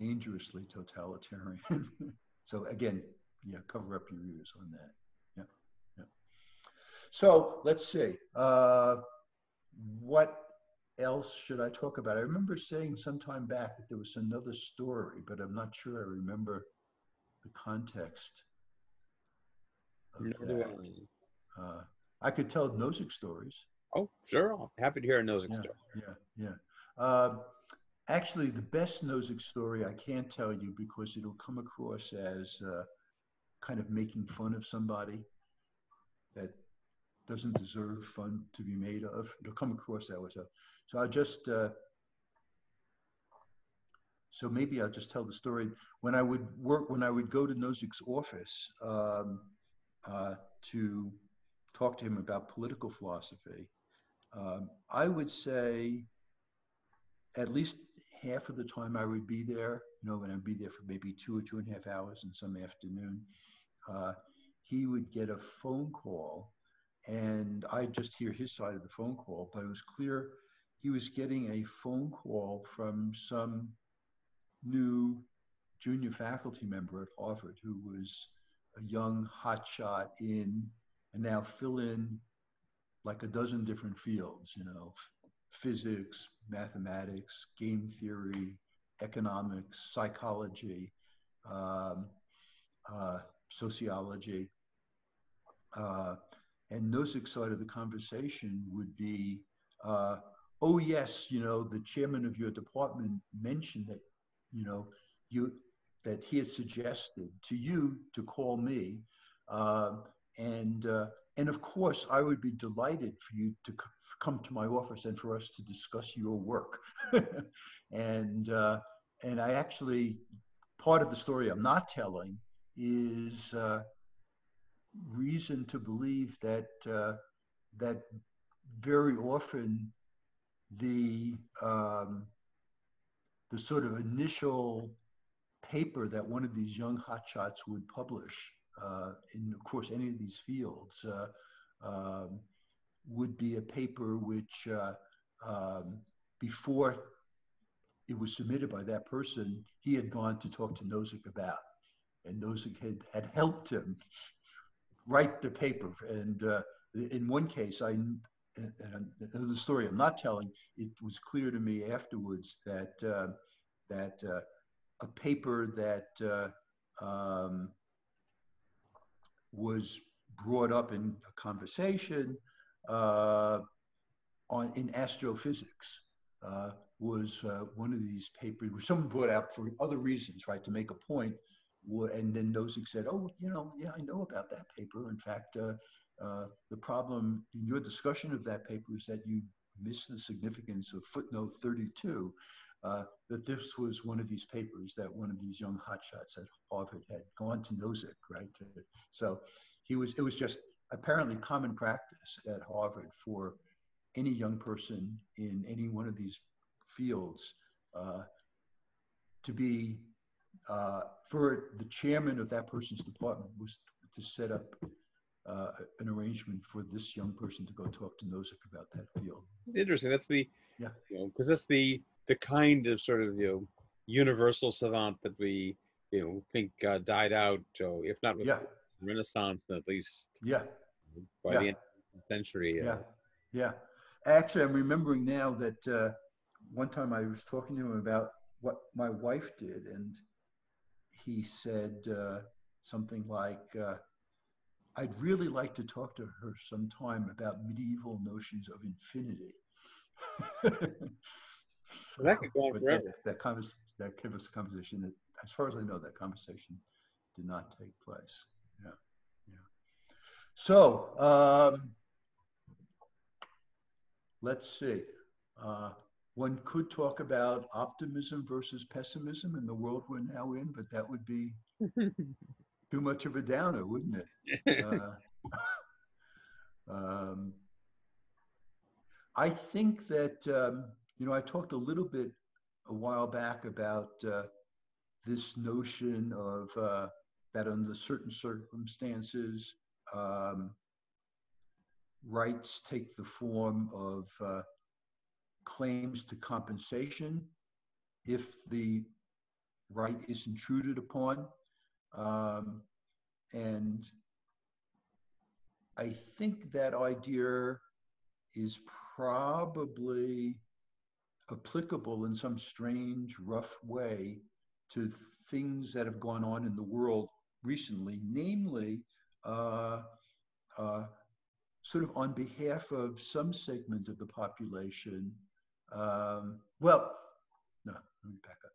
dangerously totalitarian. So again. Yeah, cover up your ears on that. Yeah, yeah. So let's see. Uh, what else should I talk about? I remember saying some time back that there was another story, but I'm not sure I remember the context of that. Uh, I could tell Nozick stories. Oh, sure. I'm happy to hear a Nozick yeah, story. Yeah, yeah. Uh, actually, the best Nozick story I can't tell you because it'll come across as uh, kind of making fun of somebody that doesn't deserve fun to be made of. It'll come across that way. So, so I'll just, uh, so maybe I'll just tell the story. When I would work, when I would go to Nozick's office um, uh, to talk to him about political philosophy, um, I would say at least half of the time I would be there, you know, and I'd be there for maybe two or two and a half hours in some afternoon, uh, he would get a phone call and I'd just hear his side of the phone call, but it was clear he was getting a phone call from some new junior faculty member at Harvard who was a young hotshot in, and now fill in like a dozen different fields, you know, physics, mathematics, game theory, economics, psychology, um, uh, sociology. Uh, and Nozick's side of the conversation would be, uh, oh yes, you know, the chairman of your department mentioned that, you know, you, that he had suggested to you to call me. Uh, and, uh, and of course, I would be delighted for you to come to my office and for us to discuss your work. and uh, and I actually, part of the story I'm not telling is uh, reason to believe that uh, that very often the um, the sort of initial paper that one of these young hotshots would publish Uh, in, of course, any of these fields uh, um, would be a paper which, uh, um, before it was submitted by that person, he had gone to talk to Nozick about. And Nozick had, had helped him write the paper. And uh, in one case, I, and, and the story I'm not telling, it was clear to me afterwards that, uh, that uh, a paper that uh, um, was brought up in a conversation uh, on in astrophysics uh, was uh, one of these papers which someone brought out for other reasons, right, to make a point. And then Nozick said, "Oh, you know, yeah, I know about that paper. In fact, uh, uh, the problem in your discussion of that paper is that you missed the significance of footnote thirty-two. Uh, that this was one of these papers that one of these young hotshots at Harvard had gone to Nozick, right? So he was, it was just apparently common practice at Harvard for any young person in any one of these fields uh, to be, uh, for the chairman of that person's department was to set up uh, an arrangement for this young person to go talk to Nozick about that field. Interesting. That's the, yeah, you know, because that's the, the kind of sort of, you know, universal savant that we, you know, think uh, died out, uh, if not with yeah. the Renaissance, then at least yeah. by yeah. the end of the century. Uh, yeah, yeah. Actually, I'm remembering now that uh, one time I was talking to him about what my wife did, and he said uh, something like, uh, I'd really like to talk to her sometime about medieval notions of infinity. So that could go on forever. That, that, converse, that gave us a conversation that, as far as I know, that conversation did not take place. Yeah, yeah. So um, let's see. Uh, one could talk about optimism versus pessimism in the world we're now in, but that would be too much of a downer, wouldn't it? Uh, um, I think that, um, you know, I talked a little bit a while back about uh, this notion of uh, that under certain circumstances, um, rights take the form of uh, claims to compensation if the right is intruded upon. Um, and I think that idea is probably applicable in some strange, rough way to things that have gone on in the world recently, namely uh, uh, sort of on behalf of some segment of the population. Um, well, no, let me back up.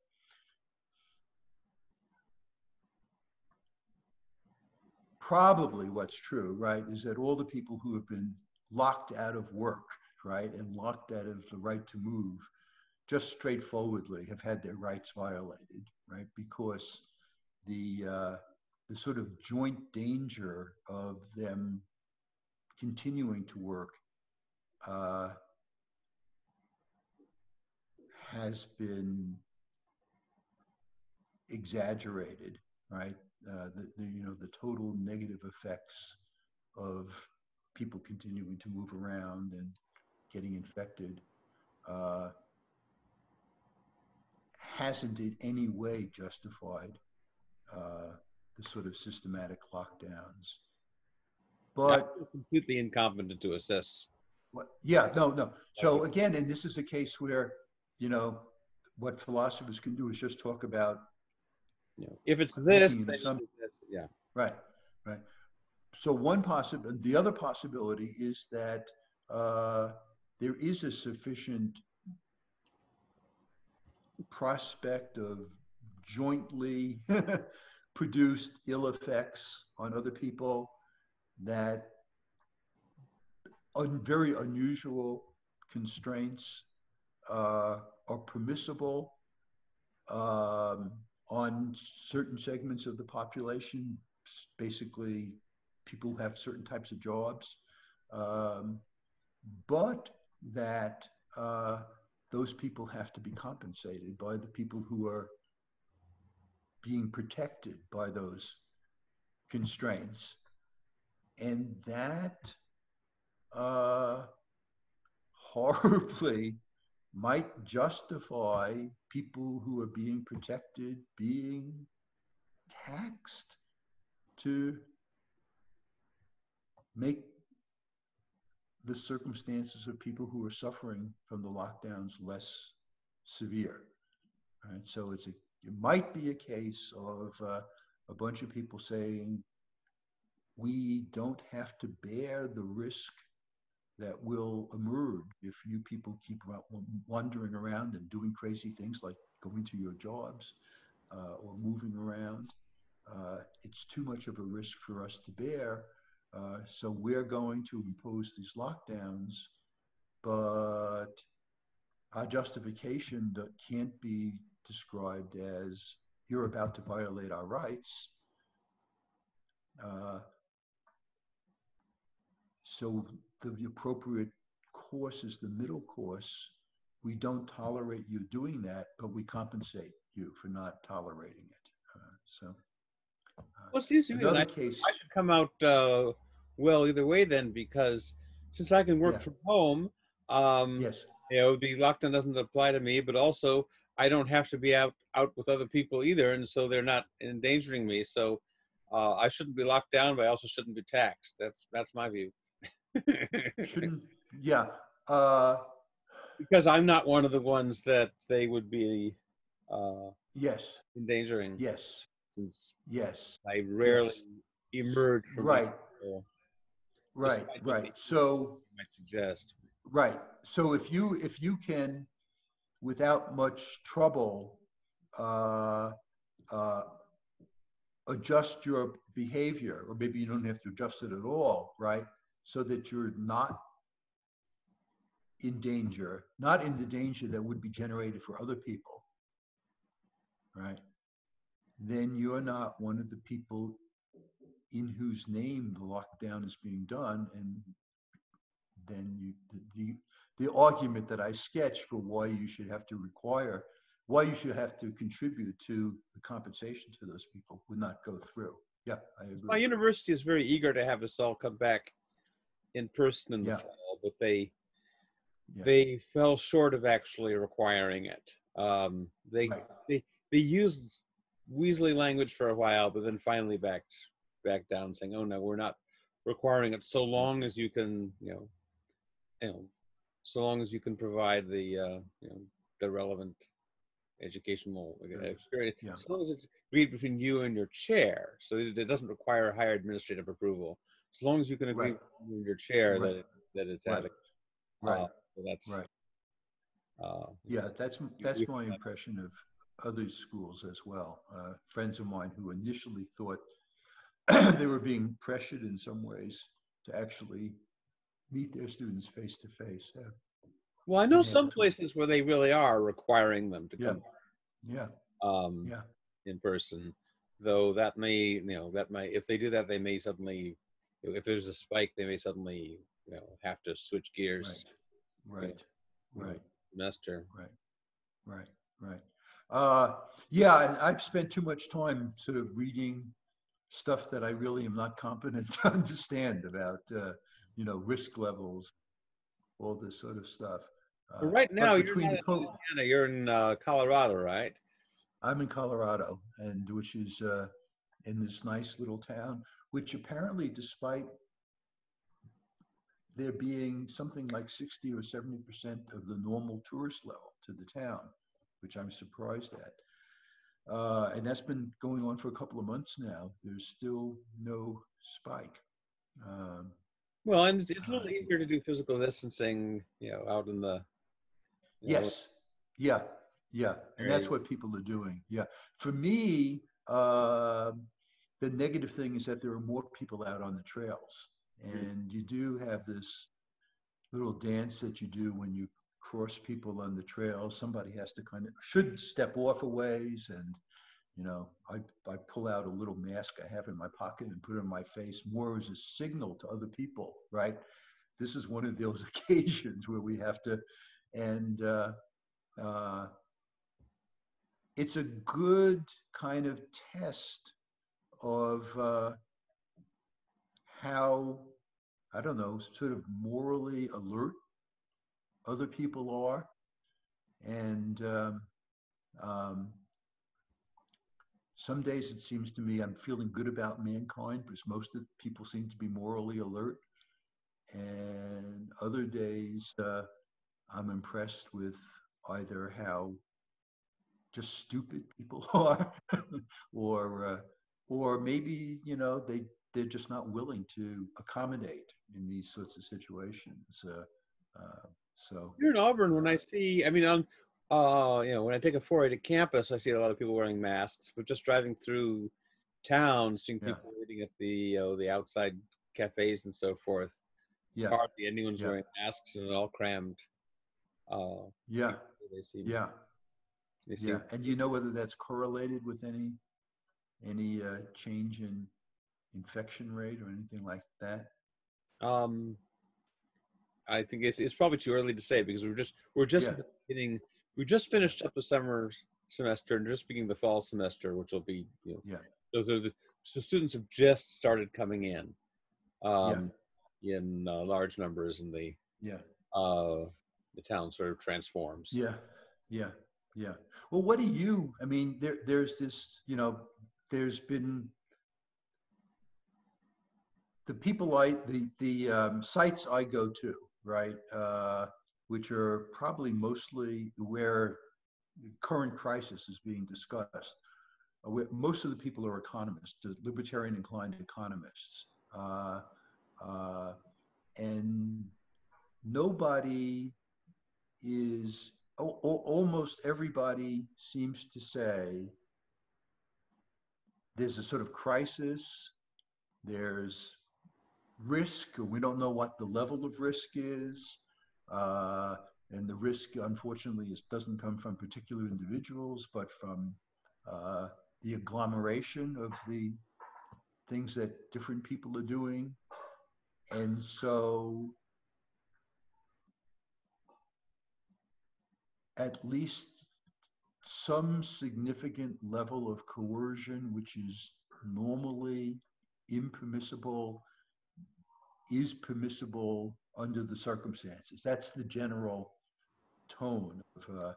Probably what's true, right, is that all the people who have been locked out of work, right, and locked out of the right to move, just straightforwardly have had their rights violated, right? Because the, uh, the sort of joint danger of them continuing to work uh, has been exaggerated, right? Uh, the, the, you know, the total negative effects of people continuing to move around and getting infected uh, hasn't in any way justified uh, the sort of systematic lockdowns. But yeah, completely incompetent to assess. What, yeah, no, no. So again, and this is a case where, you know, what philosophers can do is just talk about, you know, if it's this, then some, this, yeah. Right, right. So one possible, the other possibility is that uh, there is a sufficient prospect of jointly produced ill effects on other people that un very unusual constraints uh, are permissible um, on certain segments of the population, basically people who have certain types of jobs. Um, but that uh, those people have to be compensated by the people who are being protected by those constraints. And that uh, horribly might justify people who are being protected being taxed to make the circumstances of people who are suffering from the lockdowns less severe, right? So it's a, it might be a case of uh, a bunch of people saying, we don't have to bear the risk that will emerge if you people keep wandering around and doing crazy things like going to your jobs uh, or moving around. Uh, it's too much of a risk for us to bear. Uh, so we're going to impose these lockdowns, but our justification can't be described as you're about to violate our rights. Uh, so the appropriate course is the middle course. We don't tolerate you doing that, but we compensate you for not tolerating it. Uh, so, uh, well, it seems to me that I, case, I should come out uh, well either way then, because since I can work yeah. from home, um, yes, you know, the lockdown doesn't apply to me, but also I don't have to be out out with other people either, and so they're not endangering me. So uh, I shouldn't be locked down, but I also shouldn't be taxed. That's that's my view. Shouldn't, yeah. Uh, Because I'm not one of the ones that they would be uh, yes. endangering. Yes. Since yes. I rarely yes. emerge from right. People, right. Right. So I might suggest. Right. So if you if you can, without much trouble, uh, uh, adjust your behavior, or maybe you don't have to adjust it at all, right? So that you're not in danger, not in the danger that would be generated for other people, right? Then you're not one of the people in whose name the lockdown is being done, and then you, the, the, the argument that I sketch for why you should have to require, why you should have to contribute to the compensation to those people would not go through. Yeah, I agree. My university is very eager to have us all come back in person in the yeah. fall, but they, Yeah. they fell short of actually requiring it. Um, they, right. they they used Weasley language for a while, but then finally backed back down, saying, "Oh no, we're not requiring it. So long as you can, you know, you know so long as you can provide the uh, you know the relevant educational experience. Yeah. As long as it's agreed between you and your chair, so it, it doesn't require higher administrative approval. As long as you can agree right. with your chair right. that it, that it's right. adequate." Right. Uh, So that's right. Uh, yeah, that's that's my impression of other schools as well. Uh, friends of mine who initially thought they were being pressured in some ways to actually meet their students face to face. Uh, well, I know some places where they really are requiring them to come. Yeah. Yeah. Um, yeah. In person, though, that may you know that may if they do that, they may suddenly, if there's a spike, they may suddenly you know have to switch gears. Right. Right, right, master. Right, right, right. Uh, yeah, I've spent too much time sort of reading stuff that I really am not competent to understand about, uh, you know, risk levels, all this sort of stuff. Uh, right now, you're in Indiana, you're in uh, Colorado, right? I'm in Colorado, and which is uh, in this nice little town, which apparently, despite there being something like sixty or seventy percent of the normal tourist level to the town, which I'm surprised at. Uh, and that's been going on for a couple of months now. There's still no spike. Um, well, and it's a little uh, easier to do physical distancing, you know, out in the... Yes. Know. Yeah. Yeah. And that's what people are doing. Yeah. For me, uh, the negative thing is that there are more people out on the trails. And you do have this little dance that you do when you cross people on the trail. Somebody has to kind of, should step off a ways. And, you know, I, I pull out a little mask I have in my pocket and put it on my face more as a signal to other people, right? This is one of those occasions where we have to, and uh, uh, it's a good kind of test of uh, how, I don't know, sort of morally alert other people are. And um, um, some days it seems to me I'm feeling good about mankind because most of people seem to be morally alert. And other days uh, I'm impressed with either how just stupid people are or, uh, or maybe, you know, they, they're just not willing to accommodate in these sorts of situations. Uh, uh, so here in Auburn, when I see, I mean, on, uh, you know, when I take a foray to campus, I see a lot of people wearing masks. But just driving through town, seeing people yeah. waiting at the you know, the outside cafes and so forth, yeah, hardly anyone's yeah. wearing masks and all crammed. Uh, yeah, they seem, yeah, they seem, yeah. And you know whether that's correlated with any any uh, change in infection rate or anything like that? Um, I think it's, it's probably too early to say because we're just we're just yeah. at the beginning. We just finished up the summer semester and just beginning the fall semester, which will be you know, yeah. Those are the so students have just started coming in, um, yeah. in uh, large numbers, and the yeah uh, the town sort of transforms. Yeah, yeah, yeah. Well, what do you? I mean, there there's this you know there's been. The people I, the, the um, sites I go to, right, uh, which are probably mostly where the current crisis is being discussed, where most of the people are economists, libertarian inclined economists. Uh, uh, and nobody is, o- o- almost everybody seems to say there's a sort of crisis, there's risk, or we don't know what the level of risk is, uh, and the risk, unfortunately, is, doesn't come from particular individuals, but from uh, the agglomeration of the things that different people are doing. And so, at least some significant level of coercion, which is normally impermissible, is permissible under the circumstances. That's the general tone of, uh,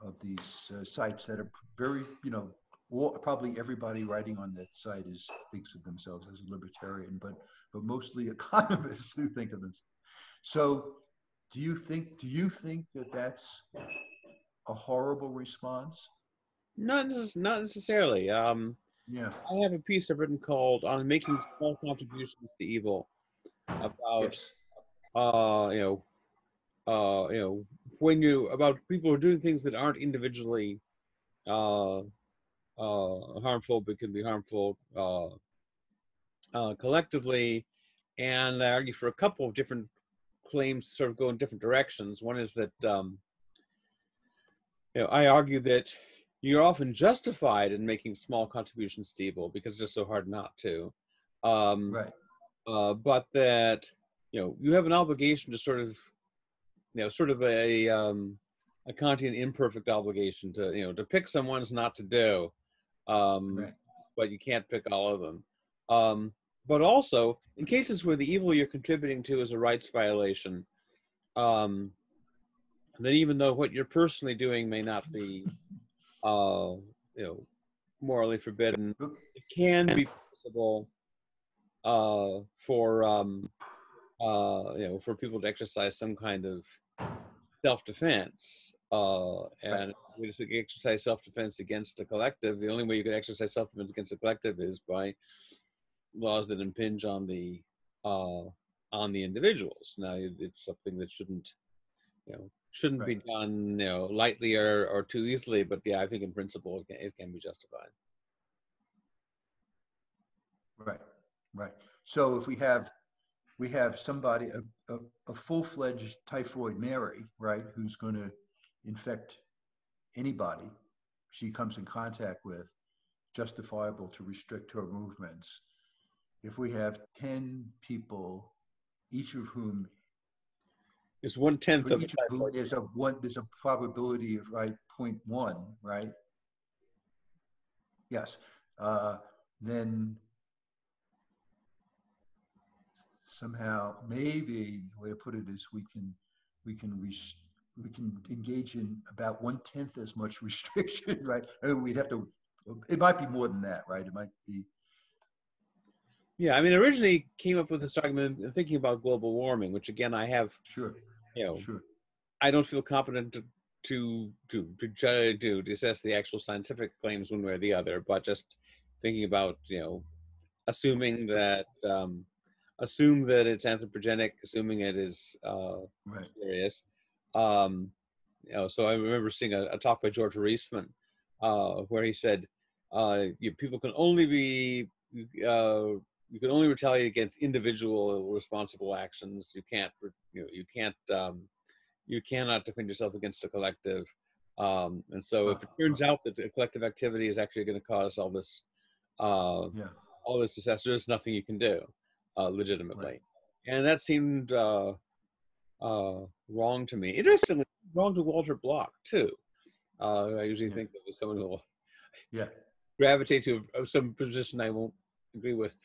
of these uh, sites that are very, you know, all, probably everybody writing on that site is thinks of themselves as a libertarian, but but mostly economists who think of themselves. So, do you think do you think that that's a horrible response? Not not necessarily. Um, yeah, I have a piece I've written called "On Making Small Contributions to Evil." About yes. uh, you know, uh, you know, when you about people who are doing things that aren't individually uh, uh, harmful, but can be harmful uh, uh, collectively. And I argue for a couple of different claims, sort of go in different directions. One is that um, you know, I argue that you're often justified in making small contributions to evil because it's just so hard not to. Um, right. Uh, but that, you know, you have an obligation to sort of, you know, sort of a, um, a Kantian imperfect obligation to, you know, to pick some ones not to do, um, right. But you can't pick all of them. Um, but also, in cases where the evil you're contributing to is a rights violation, um, then even though what you're personally doing may not be, uh, you know, morally forbidden, it can be possible uh for um uh you know for people to exercise some kind of self-defense uh and we just exercise self-defense against a collective. The only way you can exercise self-defense against a collective is by laws that impinge on the uh on the individuals. Now it's something that shouldn't you know shouldn't right. be done you know lightly or or too easily, but yeah I think in principle it can, it can be justified. Right. Right. So if we have, we have somebody, a, a, a full-fledged typhoid Mary, right, who's going to infect anybody she comes in contact with, justifiable to restrict her movements. If we have ten people, each of whom is one tenth of, each of whom there's a one, there's a probability of right point one, right? Yes. Uh, then. Somehow, maybe the way to put it is we can we can res- we can engage in about one tenth as much restriction, right? I mean, we'd have to. It might be more than that, right? It might be. Yeah, I mean, originally came up with this argument thinking about global warming, which again I have. Sure. You know, sure. I don't feel competent to to to to judge to, to assess the actual scientific claims one way or the other, but just thinking about you know, assuming that. Um, Assume that it's anthropogenic, assuming it is uh, right. serious. Um, you know, so I remember seeing a, a talk by George Reisman uh, where he said, uh, you, people can only be, uh, you can only retaliate against individual responsible actions. You can't, you know, you can't, um, you cannot defend yourself against a collective. Um, and so if it turns out that the collective activity is actually going to cause all this, uh, yeah. all this disaster, there's nothing you can do. Uh, legitimately, right. And that seemed uh, uh, wrong to me. Interestingly, wrong to Walter Block too. Uh, I usually yeah. think that was someone who will yeah. gravitate to some position I won't agree with,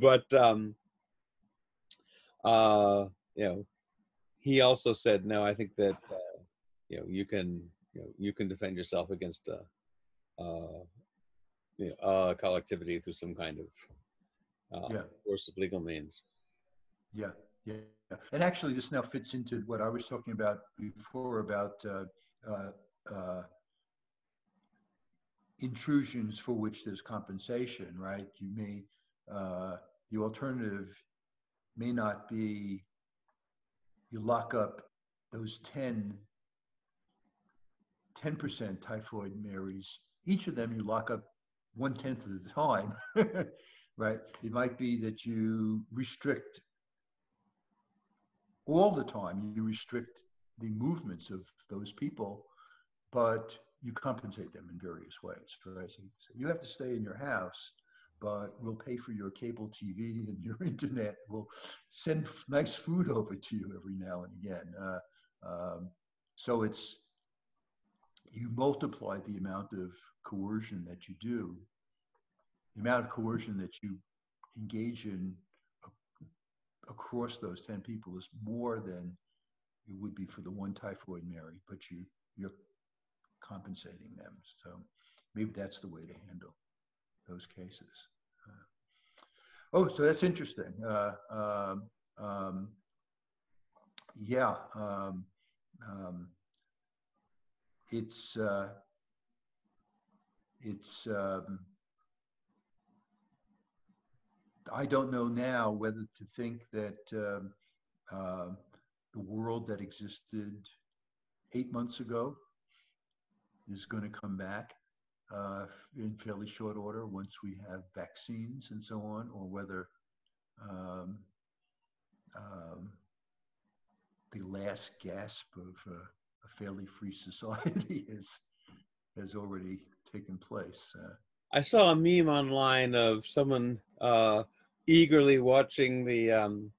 but um, uh, you know, he also said, no, I think that uh, you know you can you know you can defend yourself against a uh, you know, uh, collectivity through some kind of uh, yeah. force of legal means. Yeah, yeah, and actually, this now fits into what I was talking about before about uh, uh, uh, intrusions for which there's compensation, right? You may, uh, the alternative may not be you lock up those ten, ten percent typhoid Marys. Each of them you lock up one tenth of the time, right? It might be that you restrict all the time, you restrict the movements of those people, but you compensate them in various ways, right? So, so you have to stay in your house, but we'll pay for your cable T V and your internet. We'll send nice food over to you every now and again. Uh, um, so it's, you multiply the amount of coercion that you do, the amount of coercion that you engage in across those ten people is more than it would be for the one typhoid Mary, but you, you're compensating them. So maybe that's the way to handle those cases. Uh, oh, so that's interesting. Uh, um, um, yeah, um, um, it's, uh, it's, um, I don't know now whether to think that um, uh, the world that existed eight months ago is going to come back uh, in fairly short order once we have vaccines and so on, or whether um, um, the last gasp of uh, a fairly free society is, has already taken place. Uh, I saw a meme online of someone uh, eagerly watching the, um,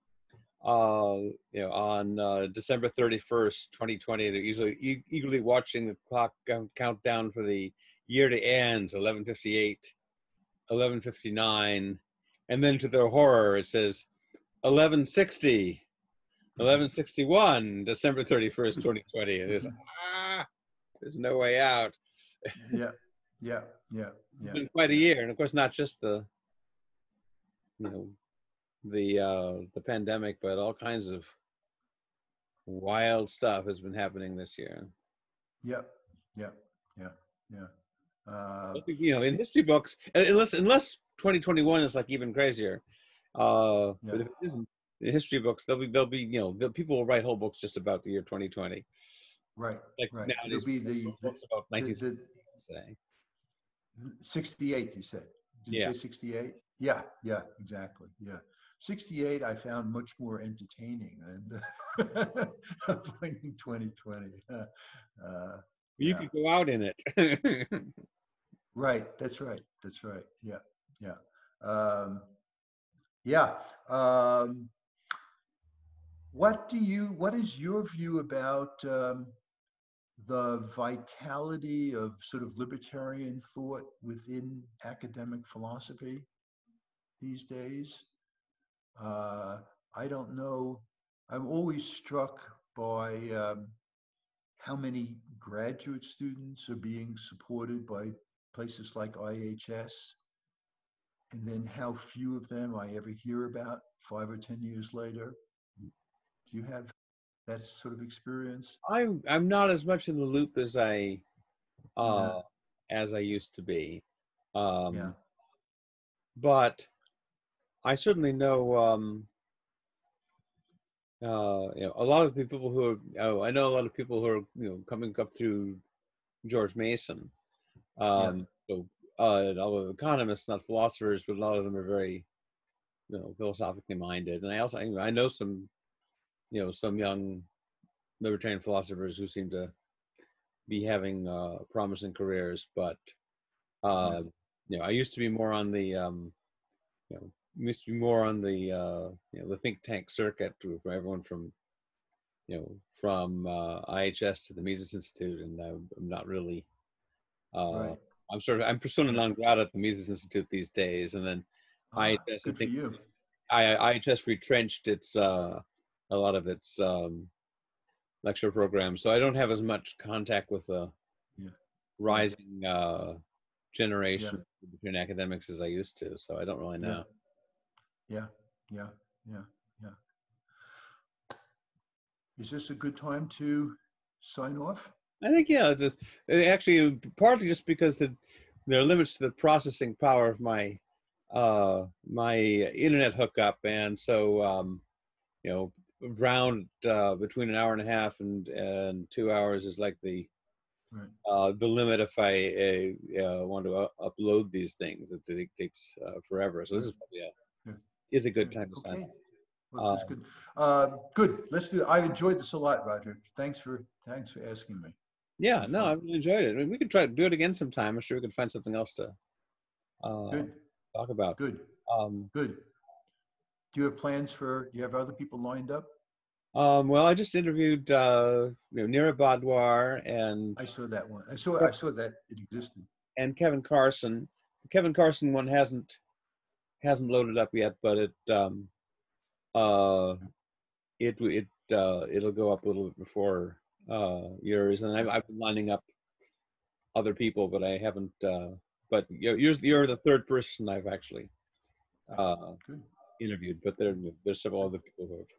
uh, you know, on uh, December thirty-first, twenty twenty, they're usually e eagerly watching the clock countdown for the year to end, eleven fifty-eight, eleven fifty-nine, and then to their horror, it says eleven sixty, eleven sixty-one, December thirty-first, twenty twenty. And there's, ah, there's no way out. Yeah, yeah, yeah, yeah. It's been quite a year, and of course, not just the, you know, the uh, the pandemic, but all kinds of wild stuff has been happening this year. Yep, yep, yeah, yeah. Uh, you know, in history books, unless unless twenty twenty-one is like even crazier, uh, yeah. but if it isn't, in history books, they'll be they'll be you know people will write whole books just about the year twenty twenty. Right, like right. Nowadays, it'll be the books about nineteen seventy, say. sixty-eight, you said. Did yeah. you say sixty-eight? Yeah, yeah, exactly. Yeah. sixty-eight I found much more entertaining than finding twenty twenty. Uh, you yeah. could go out in it. Right, that's right. That's right. Yeah, yeah. Um, yeah. Um, what do you, what is your view about um, the vitality of sort of libertarian thought within academic philosophy these days? Uh, I don't know. I'm always struck by um, how many graduate students are being supported by places like I H S, and then how few of them I ever hear about five or ten years later. Do you have that sort of experience? I'm I'm not as much in the loop as I uh, yeah. as I used to be, um, yeah. but I certainly know um, uh, you know a lot of the people who are, oh, I know a lot of people who are you know coming up through George Mason, um, yeah. so uh, although economists, not philosophers, but a lot of them are very you know philosophically minded, and I also I know some. you know, some young libertarian philosophers who seem to be having uh, promising careers, but, uh, you know, I used to be more on the, um, you know, used to be more on the, uh, you know, the think tank circuit, from everyone from you know, from uh, I H S to the Mises Institute, and I'm not really, uh, right. I'm sort of, I'm persona non grata at the Mises Institute these days, and then uh, I H S, I think, you. I, IHS retrenched its, uh, a lot of its um, lecture programs, so I don't have as much contact with the yeah. rising uh, generation yeah. between academics as I used to, so I don't really know. Yeah, yeah, yeah, yeah. Is this a good time to sign off? I think, yeah, just, actually, partly just because the, there are limits to the processing power of my uh, my internet hookup, and so, um, you know, round uh, between an hour and a half and, and two hours is like the right. uh, the limit if I uh, want to uh, upload these things. It takes uh, forever. So this is probably a, yeah. is a good time to sign up. Well, that's good. Uh, good. Let's do it. I enjoyed this a lot, Roger. Thanks for thanks for asking me. Yeah, no, I really enjoyed it. I mean, we could try to do it again sometime. I'm sure we could find something else to uh, good. talk about. Good. Um, good. Do you have plans for? Do you have other people lined up? Um, well, I just interviewed uh, you know, Neera Bhadwar, and I saw that one. I saw I saw that it existed. And Kevin Carson. The Kevin Carson one hasn't hasn't loaded up yet, but it. Um, Uh, it it uh, it'll go up a little bit before uh, yours, and I've, I've been lining up other people, but I haven't. Uh, but you're you're the third person I've actually uh, interviewed, but there there's several other people who have,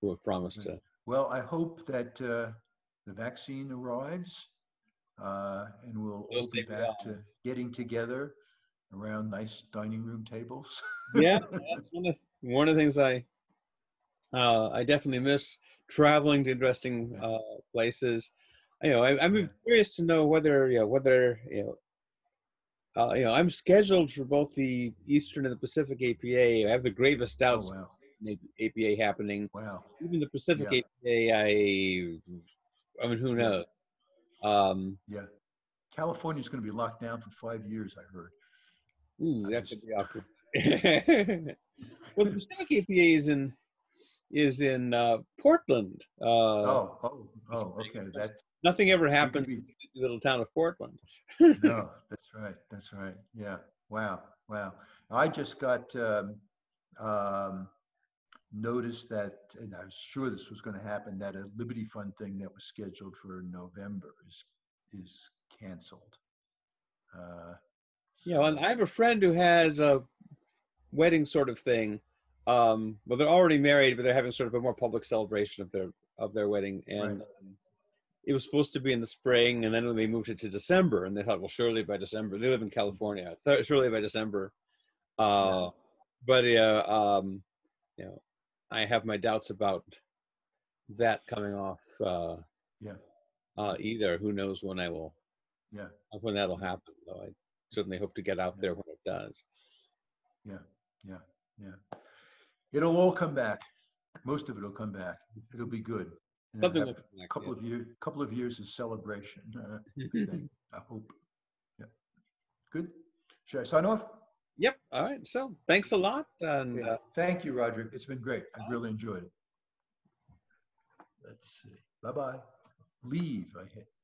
who have promised to. Well, I hope that uh, the vaccine arrives, uh, and we'll all be back well. to getting together around nice dining room tables. Yeah, that's one of one of the things I. Uh, I definitely miss traveling to interesting uh, places. You know, I, I'm curious to know whether, you know, whether you know, uh, you know, I'm scheduled for both the Eastern and the Pacific A P A. I have the gravest doubts oh, wow. in the A P A happening. Wow. Even the Pacific yeah. A P A, I, I mean, who knows? Um, yeah, California's going to be locked down for five years. I heard. Ooh, that could be awkward. Well, the Pacific A P A is in. is in uh, Portland. Uh, oh, oh, oh, okay. That, nothing ever happens in the little town of Portland. No, that's right, that's right. Yeah, wow, wow. I just got um, um, notice that, and I was sure this was gonna happen, that a Liberty Fund thing that was scheduled for November is, is canceled. Uh, so. Yeah, and I have a friend who has a wedding sort of thing. Um, well, they're already married, but they're having sort of a more public celebration of their of their wedding, and right. um, it was supposed to be in the spring, and then when they moved it to December, and they thought, well, surely by December, they live in California, surely by December, uh, yeah. but uh, um, you know, I have my doubts about that coming off. Uh, yeah. Uh, either who knows when I will. Yeah. When that'll happen, though, I certainly hope to get out yeah. there when it does. Yeah. Yeah. Yeah. It'll all come back. Most of it will come back. It'll be good. And Something like a couple yeah. of years, couple of years of celebration. Uh, I hope. Yeah. Good. Should I sign off? Yep. All right. So thanks a lot. And yeah. uh, thank you, Roger. It's been great. I've really enjoyed it. Let's see. Bye bye. Leave. I hit.